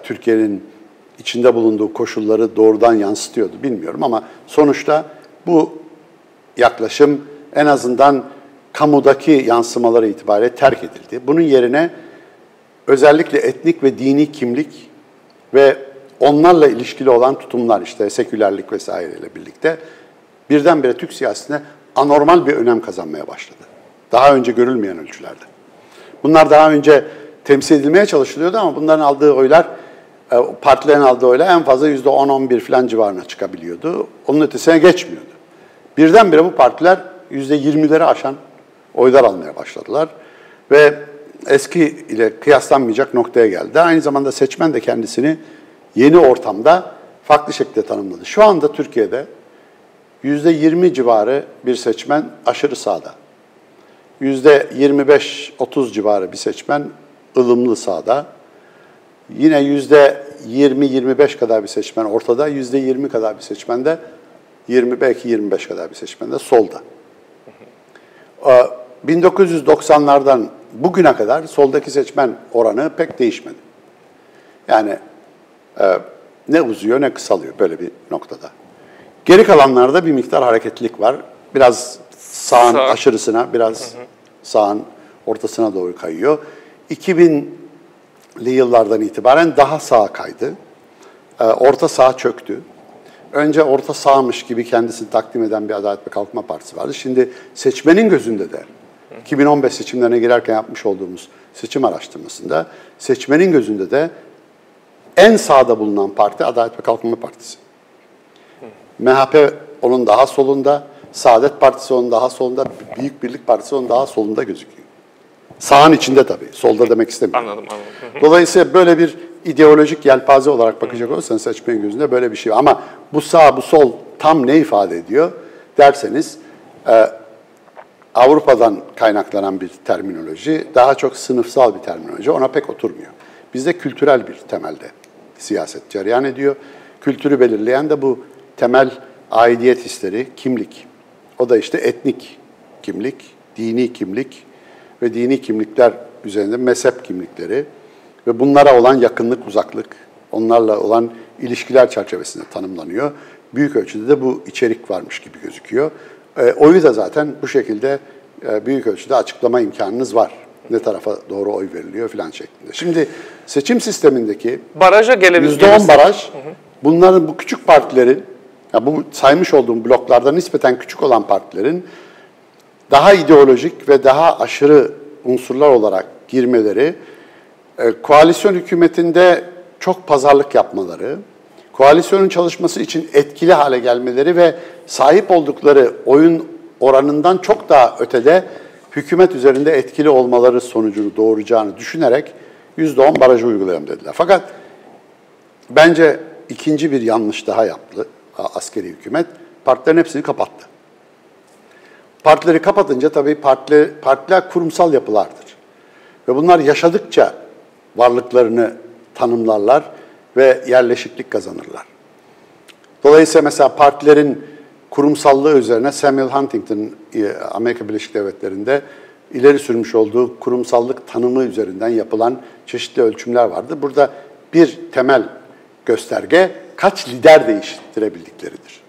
Türkiye'nin içinde bulunduğu koşulları doğrudan yansıtıyordu bilmiyorum ama sonuçta bu yaklaşım en azından kamudaki yansımaları itibariyle terk edildi. Bunun yerine özellikle etnik ve dini kimlik ve onlarla ilişkili olan tutumlar, işte sekülerlik vesaireyle birlikte birdenbire Türk siyasetine anormal bir önem kazanmaya başladı. Daha önce görülmeyen ölçülerde. Bunlar daha önce temsil edilmeye çalışılıyordu ama bunların aldığı oylar, partilerin aldığı oylar en fazla %10-11 falan civarına çıkabiliyordu. Onun ötesine geçmiyordu. Birdenbire bu partiler %20'leri aşan oylar almaya başladılar ve eski ile kıyaslanmayacak noktaya geldi. Aynı zamanda seçmen de kendisini yeni ortamda farklı şekilde tanımladı. Şu anda Türkiye'de %20 civarı bir seçmen aşırı sağda. %25-30 civarı bir seçmen ılımlı sağda. Yine %20-25 kadar bir seçmen ortada, %20 kadar bir seçmen de 20 belki 25 kadar bir seçmen de solda. 1990'lardan bugüne kadar soldaki seçmen oranı pek değişmedi. Yani ne uzuyor ne kısalıyor böyle bir noktada. Geri kalanlarda bir miktar hareketlilik var. Biraz sağın aşırısına, biraz sağın ortasına doğru kayıyor. 2000'li yıllardan itibaren daha sağa kaydı. Orta sağ çöktü. Önce orta sağmış gibi kendisini takdim eden bir Adalet ve Kalkınma Partisi vardı. Şimdi seçmenin gözünde de 2015 seçimlerine girerken yapmış olduğumuz seçim araştırmasında seçmenin gözünde de en sağda bulunan parti Adalet ve Kalkınma Partisi. MHP onun daha solunda, Saadet Partisi onun daha solunda, Büyük Birlik Partisi onun daha solunda gözüküyor. Sağın içinde tabii, solda demek istemiyorum. Anladım, anladım. Dolayısıyla böyle bir ideolojik yelpaze olarak bakacak olursanız seçmenin gözünde böyle bir şey var. Ama bu sağ, bu sol tam ne ifade ediyor derseniz Avrupa'dan kaynaklanan bir terminoloji, daha çok sınıfsal bir terminoloji, ona pek oturmuyor. Bizde kültürel bir temelde siyaset cereyan ediyor. Kültürü belirleyen de bu temel aidiyet hisleri, kimlik. O da işte etnik kimlik, dini kimlik ve dini kimlikler üzerinde mezhep kimlikleri ve bunlara olan yakınlık, uzaklık, onlarla olan ilişkiler çerçevesinde tanımlanıyor. Büyük ölçüde de bu içerik varmış gibi gözüküyor. Oyu da zaten bu şekilde büyük ölçüde açıklama imkanınız var. Ne tarafa doğru oy veriliyor filan şeklinde. Şimdi seçim sistemindeki baraja gelebiliriz. %10 baraj, bunların bu küçük partilerin, ya bu saymış olduğum bloklardan nispeten küçük olan partilerin daha ideolojik ve daha aşırı unsurlar olarak girmeleri, koalisyon hükümetinde çok pazarlık yapmaları, koalisyonun çalışması için etkili hale gelmeleri ve sahip oldukları oyun oranından çok daha ötede hükümet üzerinde etkili olmaları sonucunu doğuracağını düşünerek %10 barajı uygulayalım dediler. Fakat bence ikinci bir yanlış daha yaptı askeri hükümet. Partilerin hepsini kapattı. Partileri kapatınca tabii partiler kurumsal yapılardır. Ve bunlar yaşadıkça varlıklarını tanımlarlar ve yerleşiklik kazanırlar. Dolayısıyla mesela partilerin kurumsallığı üzerine Samuel Huntington, Amerika Birleşik Devletleri'nde ileri sürmüş olduğu kurumsallık tanımı üzerinden yapılan çeşitli ölçümler vardı. Burada bir temel gösterge kaç lider değiştirebildikleridir.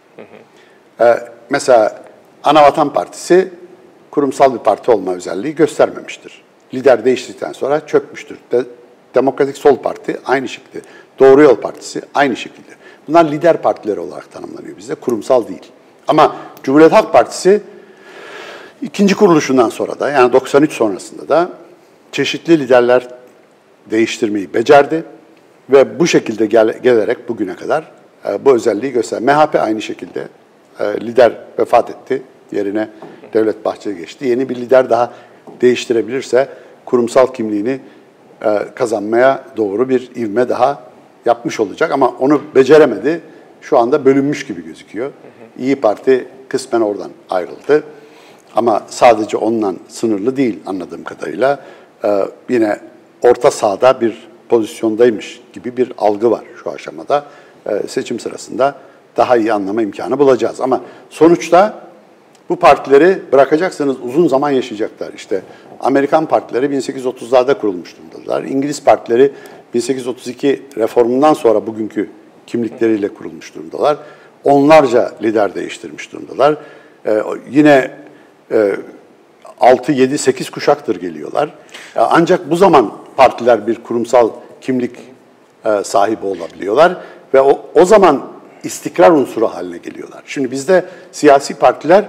Mesela Anavatan Partisi kurumsal bir parti olma özelliği göstermemiştir. Lider değiştikten sonra çökmüştür. Demokratik Sol Parti aynı şekilde. Doğru Yol Partisi aynı şekilde. Bunlar lider partileri olarak tanımlanıyor bizde. Kurumsal değil. Ama Cumhuriyet Halk Partisi ikinci kuruluşundan sonra da yani 93 sonrasında da çeşitli liderler değiştirmeyi becerdi ve bu şekilde gelerek bugüne kadar bu özelliği gösterdi. MHP aynı şekilde lider vefat etti, yerine Devlet Bahçeli geçti. Yeni bir lider daha değiştirebilirse kurumsal kimliğini kazanmaya doğru bir ivme daha yapmış olacak ama onu beceremedi. Şu anda bölünmüş gibi gözüküyor. İyi Parti kısmen oradan ayrıldı. Ama sadece onunla sınırlı değil anladığım kadarıyla. Yine orta sahada bir pozisyondaymış gibi bir algı var şu aşamada. Seçim sırasında daha iyi anlama imkanı bulacağız. Ama sonuçta bu partileri bırakacaksınız uzun zaman yaşayacaklar. İşte Amerikan partileri 1830'larda kurulmuş durumdalar. İngiliz partileri 1832 reformundan sonra bugünkü kimlikleriyle kurulmuş durumdalar. Onlarca lider değiştirmiş durumdalar. Yine 6, 7, 8 kuşaktır geliyorlar. Ancak bu zaman partiler bir kurumsal kimlik sahibi olabiliyorlar ve o zaman istikrar unsuru haline geliyorlar. Şimdi bizde siyasi partiler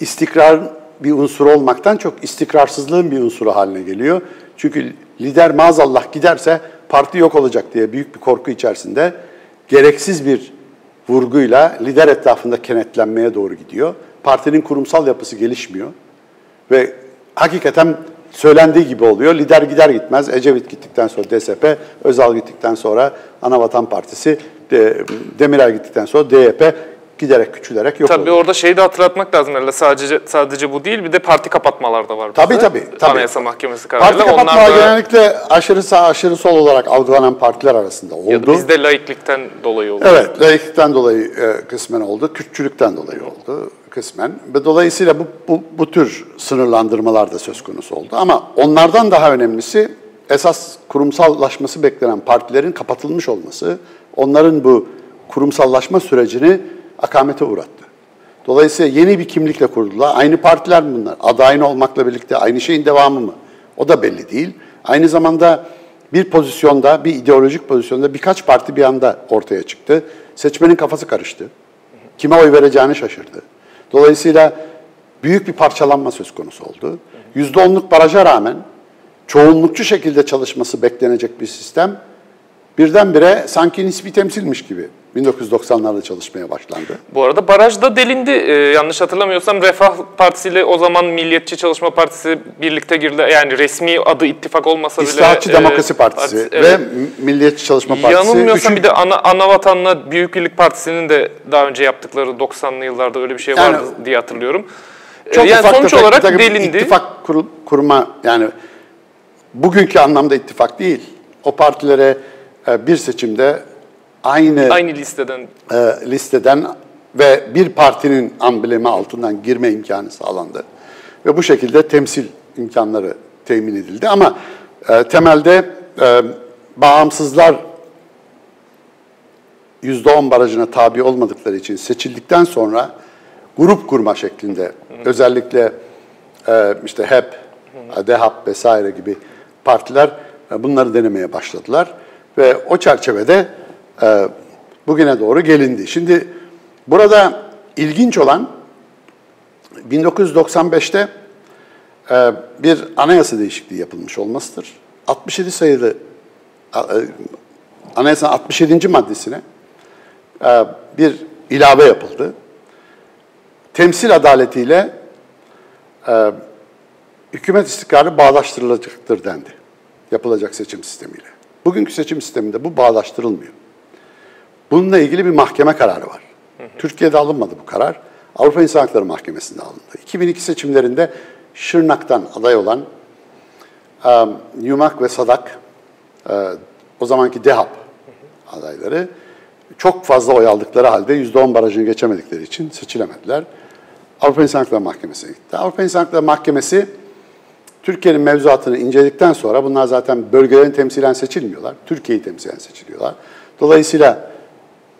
istikrar bir unsuru olmaktan çok istikrarsızlığın bir unsuru haline geliyor. Çünkü lider maazallah giderse parti yok olacak diye büyük bir korku içerisinde gereksiz bir vurguyla lider etrafında kenetlenmeye doğru gidiyor. Partinin kurumsal yapısı gelişmiyor ve hakikaten söylendiği gibi oluyor. Lider gider gitmez Ecevit gittikten sonra DSP, Özal gittikten sonra Anavatan Partisi, Demirel gittikten sonra DYP giderek küçülerek yok oluyor. Tabii orada şeyi de hatırlatmak lazım. Sadece bu değil, bir de parti kapatmalar da var. Tabii. Anayasa Mahkemesi kararıyla. Parti kapatmalar da genellikle aşırı sağ, aşırı sol olarak algılanan partiler arasında oldu. Ya da bizde laiklikten dolayı oldu. Evet, laiklikten dolayı kısmen oldu. Kürtçülükten dolayı oldu kısmen. Ve dolayısıyla bu tür sınırlandırmalar da söz konusu oldu. Ama onlardan daha önemlisi esas kurumsallaşması beklenen partilerin kapatılmış olması, onların bu kurumsallaşma sürecini akamete uğrattı. Dolayısıyla yeni bir kimlikle kurdular. Aynı partiler mi bunlar? Adı aynı olmakla birlikte aynı şeyin devamı mı? O da belli değil. Aynı zamanda bir pozisyonda, bir ideolojik pozisyonda birkaç parti bir anda ortaya çıktı. Seçmenin kafası karıştı. Kime oy vereceğini şaşırdı. Dolayısıyla büyük bir parçalanma söz konusu oldu. %10'luk baraja rağmen çoğunlukçu şekilde çalışması beklenecek bir sistem birdenbire sanki nispi temsilmiş gibi 1990'larda çalışmaya başlandı. Bu arada baraj da delindi. Yanlış hatırlamıyorsam Refah Partisi ile o zaman Milliyetçi Çalışma Partisi birlikte girdi. Yani resmi adı ittifak olmasa bile. İslahatçı Demokrasi Partisi ve Milliyetçi Çalışma Partisi. Yanılmıyorsam bir de Anavatan'la Büyük Birlik Partisi'nin de daha önce yaptıkları 90'lı yıllarda öyle bir şey vardı diye hatırlıyorum. Çok ufak sonuç olarak delindi. İttifak kurma yani bugünkü anlamda ittifak değil. O partilere bir seçimde aynı listeden ve bir partinin amblemi altından girme imkanı sağlandı. Ve bu şekilde temsil imkanları temin edildi. Ama temelde bağımsızlar %10 barajına tabi olmadıkları için seçildikten sonra grup kurma şeklinde özellikle işte HEP, DHAP vesaire gibi partiler bunları denemeye başladılar. Ve o çerçevede bugüne doğru gelindi. Şimdi burada ilginç olan 1995'te bir anayasa değişikliği yapılmış olmasıdır. 67 sayılı anayasanın 67. maddesine bir ilave yapıldı. Temsil adaletiyle hükümet istikrarı bağdaştırılacaktır dendi. Yapılacak seçim sistemiyle. Bugünkü seçim sisteminde bu bağdaştırılmıyor. Bununla ilgili bir mahkeme kararı var. Türkiye'de alınmadı bu karar. Avrupa İnsan Hakları Mahkemesi'nde alındı. 2002 seçimlerinde Şırnak'tan aday olan Yumak ve Sadak, o zamanki DEHAP adayları çok fazla oy aldıkları halde %10 barajını geçemedikleri için seçilemediler. Avrupa İnsan Hakları Mahkemesi'ne gitti. Avrupa İnsan Hakları Mahkemesi Türkiye'nin mevzuatını inceledikten sonra bunlar zaten bölgelerini temsilen seçilmiyorlar. Türkiye'yi temsilen seçiliyorlar. Dolayısıyla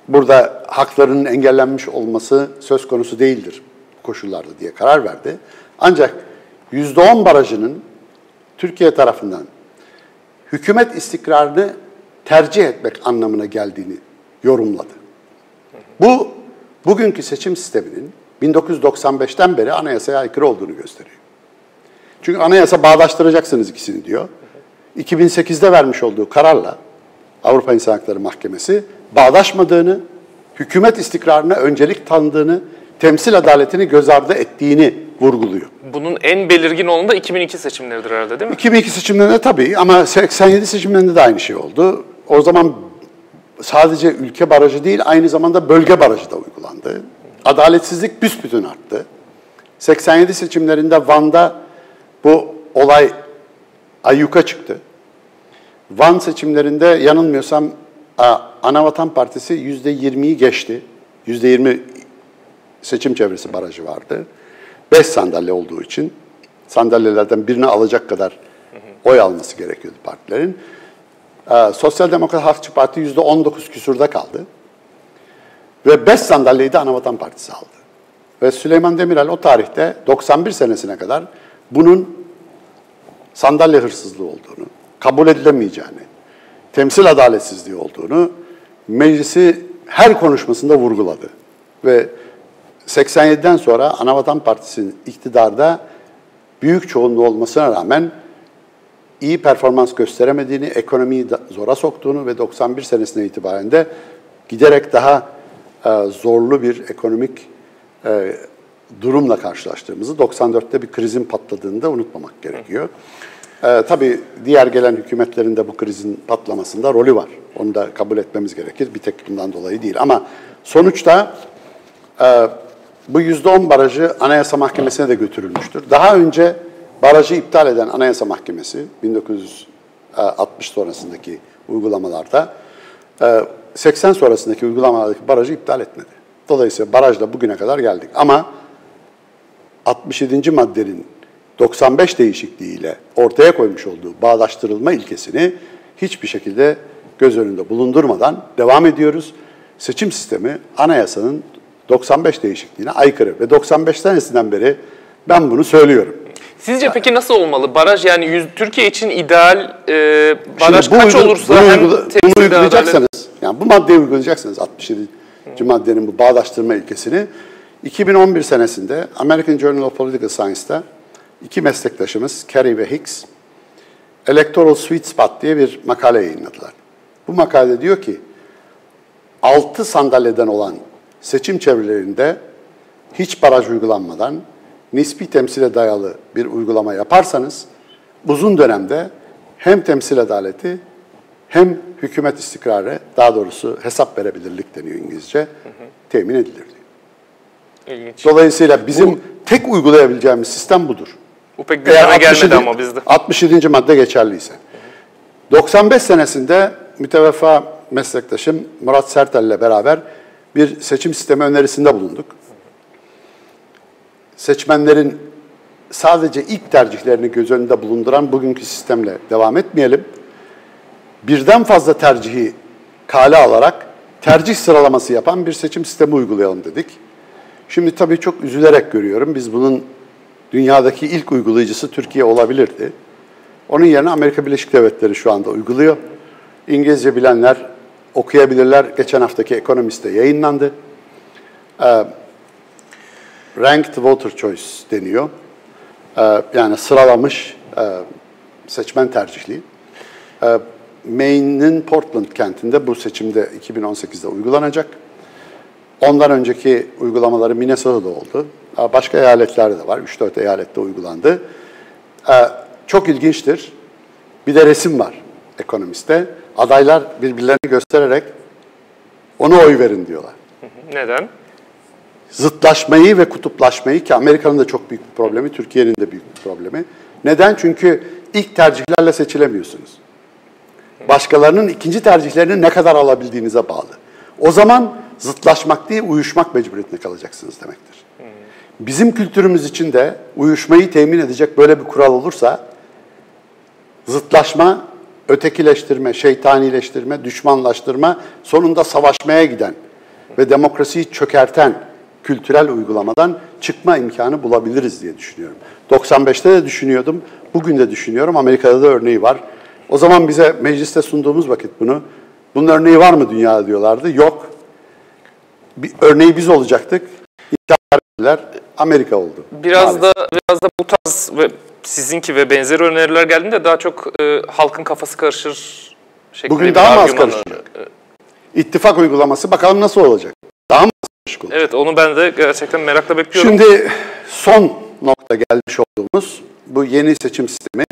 burada haklarının engellenmiş olması söz konusu değildir bu koşullarda diye karar verdi. Ancak %10 barajının Türkiye tarafından hükümet istikrarını tercih etmek anlamına geldiğini yorumladı. Bu bugünkü seçim sisteminin 1995'ten beri anayasaya aykırı olduğunu gösteriyor. Çünkü anayasa bağdaştıracaksınız ikisini diyor. 2008'de vermiş olduğu kararla Avrupa İnsan Hakları Mahkemesi bağdaşmadığını, hükümet istikrarına öncelik tanıdığını, temsil adaletini göz ardı ettiğini vurguluyor. Bunun en belirgin olanı da 2002 seçimleridir herhalde, değil mi? 2002 seçimlerinde tabii, ama 87 seçimlerinde de aynı şey oldu. O zaman sadece ülke barajı değil, aynı zamanda bölge barajı da uygulandı. Adaletsizlik büsbütün arttı. 87 seçimlerinde Van'da bu olay ayyuka çıktı. Van seçimlerinde yanılmıyorsam Anavatan Partisi %20'yi geçti. %20 seçim çevresi barajı vardı. 5 sandalye olduğu için sandalyelerden birini alacak kadar oy alması gerekiyordu partilerin. Sosyal Demokrat Halkçı Parti %19 küsurda kaldı. Ve 5 sandalyeyi de Anavatan Partisi aldı. Ve Süleyman Demirel o tarihte 91 senesine kadar bunun sandalye hırsızlığı olduğunu, kabul edilemeyeceğini, temsil adaletsizliği olduğunu meclisi her konuşmasında vurguladı. Ve 87'den sonra Anavatan Partisi'nin iktidarda büyük çoğunluğu olmasına rağmen iyi performans gösteremediğini, ekonomiyi zora soktuğunu ve 91 senesine itibaren de giderek daha zorlu bir ekonomik durumla karşılaştığımızı, 94'te bir krizin patladığını da unutmamak gerekiyor. Tabii diğer gelen hükümetlerin de bu krizin patlamasında rolü var. Onu da kabul etmemiz gerekir. Bir tek bundan dolayı değil. Ama sonuçta bu %10 barajı Anayasa Mahkemesi'ne de götürülmüştür. Daha önce barajı iptal eden Anayasa Mahkemesi, 1960 sonrasındaki uygulamalarda, 80 sonrasındaki uygulamalardaki barajı iptal etmedi. Dolayısıyla barajla bugüne kadar geldik. Ama 67. maddenin 95 değişikliğiyle ortaya koymuş olduğu bağdaştırılma ilkesini hiçbir şekilde göz önünde bulundurmadan devam ediyoruz. Seçim sistemi anayasanın 95 değişikliğine aykırı ve 95 senesinden beri ben bunu söylüyorum. Sizce peki nasıl olmalı? Baraj, yani Türkiye için ideal baraj kaç olursa bunu uygulayacaksanız, yani bu maddeyi uygulayacaksınız, 67. maddenin bu bağdaştırma ilkesini. 2011 senesinde American Journal of Political Science'da iki meslektaşımız Carey ve Hicks Electoral Sweet Spot diye bir makale yayınladılar. Bu makalede diyor ki 6 sandalyeden olan seçim çevrelerinde hiç baraj uygulanmadan nispi temsile dayalı bir uygulama yaparsanız uzun dönemde hem temsil adaleti hem hükümet istikrarı, daha doğrusu hesap verebilirlik deniyor İngilizce, temin edilir diyor. İlginç. Dolayısıyla bizim tek uygulayabileceğimiz sistem budur. Bu pek gündeme gelmedi ama bizde. 67. madde geçerliyse. 95 senesinde müteveffa meslektaşım Murat Sertel ile beraber bir seçim sistemi önerisinde bulunduk. Seçmenlerin sadece ilk tercihlerini göz önünde bulunduran bugünkü sistemle devam etmeyelim. Birden fazla tercihi kale alarak tercih sıralaması yapan bir seçim sistemi uygulayalım dedik. Şimdi tabii çok üzülerek görüyorum. Biz bunun dünyadaki ilk uygulayıcısı Türkiye olabilirdi. Onun yerine Amerika Birleşik Devletleri şu anda uyguluyor. İngilizce bilenler okuyabilirler. Geçen haftaki Economist'te yayınlandı. Ranked Voter Choice deniyor. Yani sıralanmış seçmen tercihliği. Maine'nin Portland kentinde bu seçimde 2018'de uygulanacak. Ondan önceki uygulamaları Minnesota'da oldu. Başka eyaletlerde de var. 3-4 eyalette uygulandı. Çok ilginçtir. Bir de resim var Ekonomist'te. Adaylar birbirlerini göstererek ona oy verin diyorlar. Neden? Zıtlaşmayı ve kutuplaşmayı, ki Amerika'nın da çok büyük bir problemi, Türkiye'nin de büyük bir problemi. Neden? Çünkü ilk tercihlerle seçilemiyorsunuz. Başkalarının ikinci tercihlerini ne kadar alabildiğinize bağlı. O zaman zıtlaşmak değil, uyuşmak mecburiyetine kalacaksınız demektir. Bizim kültürümüz için de uyuşmayı temin edecek böyle bir kural olursa, zıtlaşma, ötekileştirme, şeytanileştirme, düşmanlaştırma, sonunda savaşmaya giden ve demokrasiyi çökerten kültürel uygulamadan çıkma imkanı bulabiliriz diye düşünüyorum. 95'te de düşünüyordum, bugün de düşünüyorum, Amerika'da da örneği var. O zaman bize mecliste sunduğumuz vakit bunu, bunun örneği var mı dünyada diyorlardı. Yok. Bir örneği biz olacaktık. İntihar ettiler. Amerika oldu. Biraz da bu tarz ve sizinki ve benzeri öneriler geldiğinde daha çok halkın kafası karışır şeklinde. Bugün daha mı az karışacak? İttifak uygulaması bakalım nasıl olacak? Daha mı az karışık olacak? Evet, onu ben de gerçekten merakla bekliyorum. Şimdi son nokta gelmiş olduğumuz bu yeni seçim sistemi.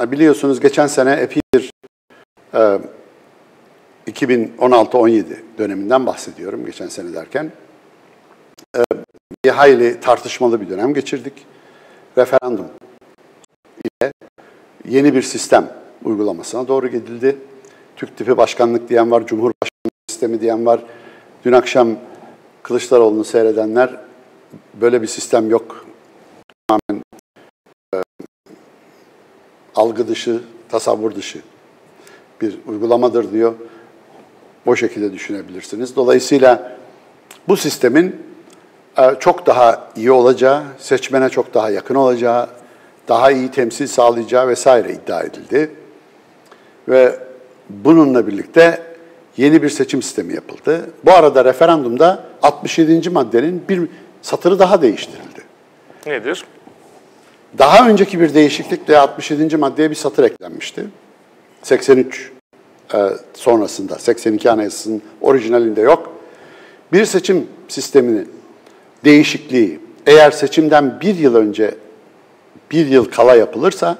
Biliyorsunuz geçen sene epey bir 2016-17 döneminden bahsediyorum, geçen sene derken. Bir hayli tartışmalı bir dönem geçirdik. Referandum ile yeni bir sistem uygulamasına doğru gidildi. Türk tipi başkanlık diyen var, cumhurbaşkanlık sistemi diyen var. Dün akşam Kılıçdaroğlu'nu seyredenler böyle bir sistem yok, tamamen algı dışı, tasavvur dışı bir uygulamadır diyor. O şekilde düşünebilirsiniz. Dolayısıyla bu sistemin çok daha iyi olacağı, seçmene çok daha yakın olacağı, daha iyi temsil sağlayacağı vesaire iddia edildi. Ve bununla birlikte yeni bir seçim sistemi yapıldı. Bu arada referandumda 67. maddenin bir satırı daha değiştirildi. Nedir? Daha önceki bir değişiklikle 67. maddeye bir satır eklenmişti. 83 sonrasında, 82 Anayasası'nın orijinalinde yok. Bir seçim sistemini değişikliği eğer seçimden bir yıl önce, bir yıl kala yapılırsa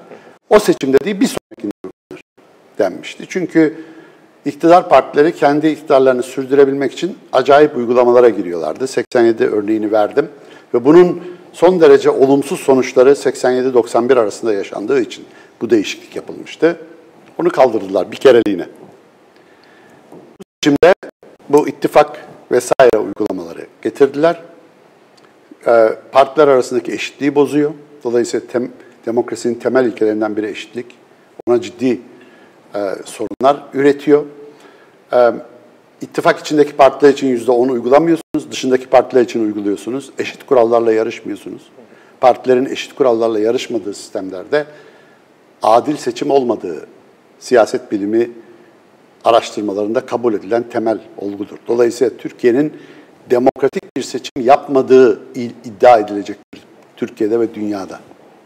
o seçimde değil bir sonrakinde yapılır denmişti. Çünkü iktidar partileri kendi iktidarlarını sürdürebilmek için acayip uygulamalara giriyorlardı. 87 örneğini verdim ve bunun son derece olumsuz sonuçları 87-91 arasında yaşandığı için bu değişiklik yapılmıştı. Onu kaldırdılar bir kereliğine. Bu seçimde bu ittifak vesaire uygulamaları getirdiler. Partiler arasındaki eşitliği bozuyor. Dolayısıyla demokrasinin temel ilkelerinden biri eşitlik. Ona ciddi sorunlar üretiyor. İttifak içindeki partiler için %10 uygulamıyorsunuz, dışındaki partiler için uyguluyorsunuz. Eşit kurallarla yarışmıyorsunuz. Partilerin eşit kurallarla yarışmadığı sistemlerde adil seçim olmadığı siyaset bilimi araştırmalarında kabul edilen temel olgudur. Dolayısıyla Türkiye'nin demokratik bir seçim yapmadığı iddia edilecektir Türkiye'de ve dünyada.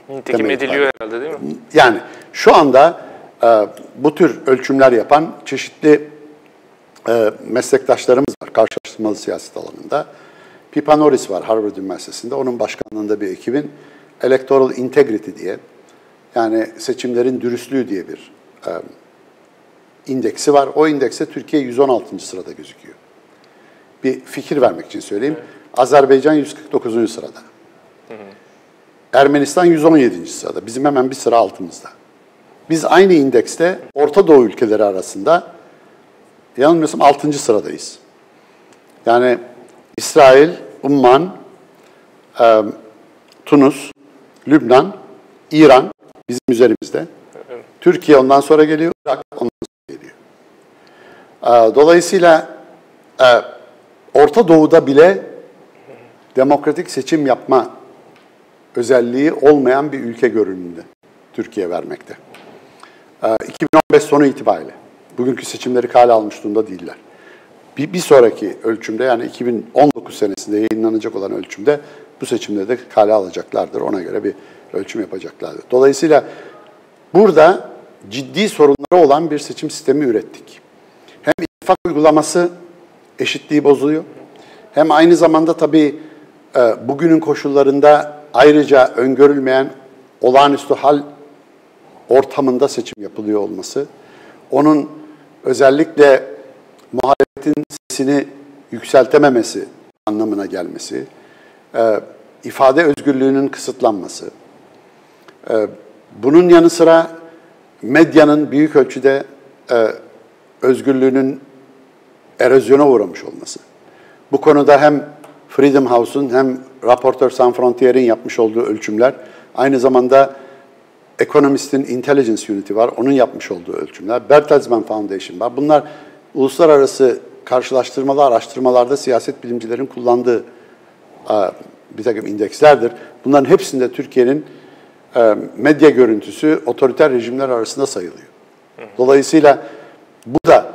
Nitekim ediliyor herhalde, değil mi? Yani şu anda bu tür ölçümler yapan çeşitli meslektaşlarımız var karşılaştırmalı siyaset alanında. Pipa Norris var Harvard Üniversitesi'nde. Onun başkanlığında bir ekibin Electoral Integrity diye, yani seçimlerin dürüstlüğü diye bir indeksi var. O indekse Türkiye 116. sırada gözüküyor. Bir fikir vermek için söyleyeyim. Evet. Azerbaycan 149. sırada. Hı hı. Ermenistan 117. sırada. Bizim hemen bir sıra altımızda. Biz aynı indekste Orta Doğu ülkeleri arasında yanılmıyorsam 6. sıradayız. Yani İsrail, Umman, Tunus, Lübnan, İran bizim üzerimizde. Evet. Türkiye ondan sonra geliyor, Irak ondan sonra geliyor. Dolayısıyla Orta Doğu'da bile demokratik seçim yapma özelliği olmayan bir ülke görünümünde Türkiye vermekte. 2015 sonu itibariyle. Bugünkü seçimleri kale almış durumda değiller. Bir sonraki ölçümde, yani 2019 senesinde yayınlanacak olan ölçümde bu seçimleri de kale alacaklardır. Ona göre bir ölçüm yapacaklardır. Dolayısıyla burada ciddi sorunları olan bir seçim sistemi ürettik. Hem ittifak uygulaması eşitliği bozuyor. Hem aynı zamanda tabii bugünün koşullarında ayrıca öngörülmeyen olağanüstü hal ortamında seçim yapılıyor olması, onun özellikle muhalefetin sesini yükseltememesi anlamına gelmesi, ifade özgürlüğünün kısıtlanması, bunun yanı sıra medyanın büyük ölçüde özgürlüğünün erozyona uğramış olması. Bu konuda hem Freedom House'un hem Rapporteur Sans Frontieres'in yapmış olduğu ölçümler, aynı zamanda Economist'in Intelligence Unit'i var, onun yapmış olduğu ölçümler, Bertelsmann Foundation var. Bunlar uluslararası karşılaştırmalı araştırmalarda siyaset bilimcilerin kullandığı bir takım indekslerdir. Bunların hepsinde Türkiye'nin medya görüntüsü otoriter rejimler arasında sayılıyor. Dolayısıyla bu da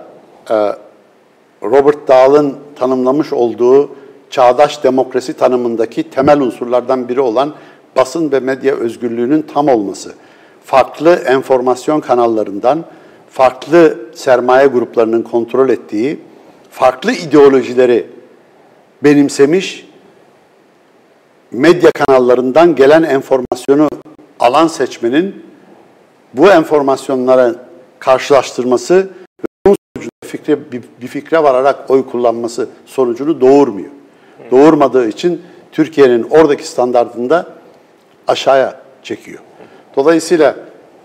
Robert Dahl'ın tanımlamış olduğu çağdaş demokrasi tanımındaki temel unsurlardan biri olan basın ve medya özgürlüğünün tam olması, farklı enformasyon kanallarından, farklı sermaye gruplarının kontrol ettiği, farklı ideolojileri benimsemiş medya kanallarından gelen enformasyonu alan seçmenin bu enformasyonlara karşılaştırması ve bunun sonucunda bir fikre vararak oy kullanması sonucunu doğurmuyor. Doğurmadığı için Türkiye'nin oradaki standartını da aşağıya çekiyor. Dolayısıyla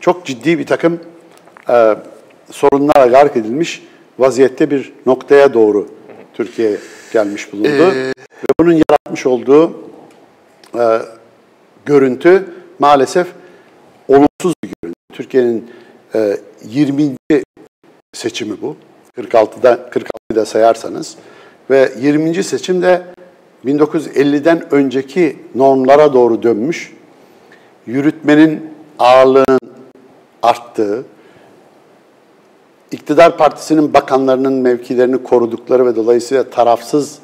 çok ciddi bir takım sorunlara gark edilmiş vaziyette bir noktaya doğru Türkiye gelmiş bulundu. Ve bunun yaratmış olduğu görüntü maalesef olumsuz bir görüntü. Türkiye'nin 20. seçimi bu. 46'da sayarsanız. Ve 20. seçimde 1950'den önceki normlara doğru dönmüş, yürütmenin ağırlığının arttığı, iktidar partisinin bakanlarının mevkilerini korudukları ve dolayısıyla tarafsız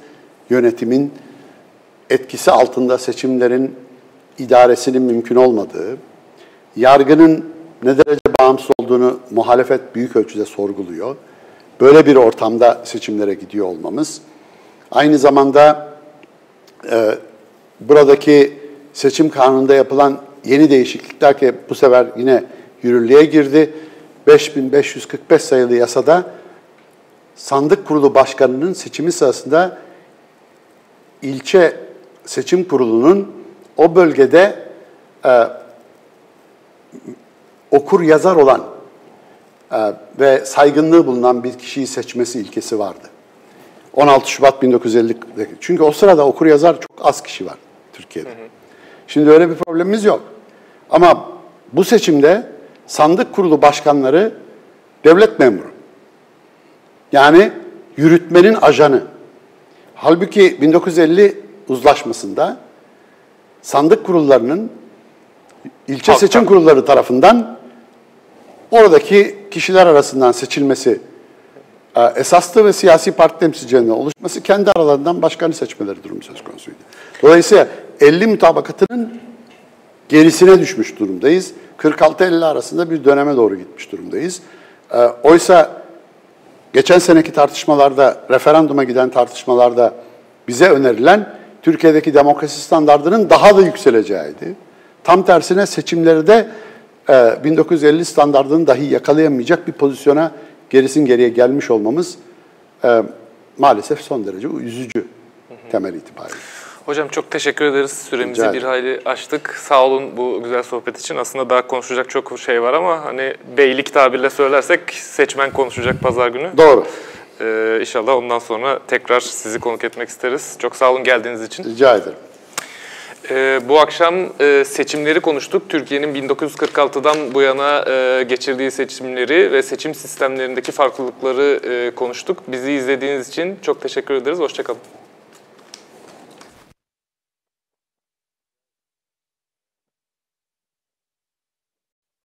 yönetimin etkisi altında seçimlerin idaresinin mümkün olmadığı, yargının ne derece bağımsız olduğunu muhalefet büyük ölçüde sorguluyor. Böyle bir ortamda seçimlere gidiyor olmamız. Aynı zamanda buradaki seçim kanununda yapılan yeni değişiklikler ki bu sefer yine yürürlüğe girdi. 5545 sayılı yasada sandık kurulu başkanının seçimi sırasında ilçe seçim kurulunun o bölgede okur yazar olan ve saygınlığı bulunan bir kişiyi seçmesi ilkesi vardı. 16 Şubat 1950'de. Çünkü o sırada okur yazar çok az kişi var Türkiye'de. Hı hı. Şimdi öyle bir problemimiz yok. Ama bu seçimde sandık kurulu başkanları devlet memuru. Yani yürütmenin ajanı. Halbuki 1950 uzlaşmasında sandık kurullarının ilçe seçim kurulları tarafından oradaki kişiler arasından seçilmesi esastı ve siyasi parti temsilcilerinin oluşması kendi aralarından başkanı seçmeleri durumu söz konusuydu. Dolayısıyla 50 mutabakatının gerisine düşmüş durumdayız. 46-50 arasında bir döneme doğru gitmiş durumdayız. Oysa geçen seneki tartışmalarda, referanduma giden tartışmalarda bize önerilen Türkiye'deki demokrasi standartının daha da yükseleceğiydi. Tam tersine seçimlerde 1950 standartını dahi yakalayamayacak bir pozisyona gerisin geriye gelmiş olmamız maalesef son derece üzücü temel itibariyle. Hocam çok teşekkür ederiz. Süremizi bir hayli aştık. Sağ olun bu güzel sohbet için. Aslında daha konuşacak çok şey var ama hani beylik tabirle söylersek seçmen konuşacak pazar günü. Doğru. İnşallah ondan sonra tekrar sizi konuk etmek isteriz. Çok sağ olun geldiğiniz için. Rica ederim. Bu akşam seçimleri konuştuk. Türkiye'nin 1946'dan bu yana geçirdiği seçimleri ve seçim sistemlerindeki farklılıkları konuştuk. Bizi izlediğiniz için çok teşekkür ederiz. Hoşça kalın.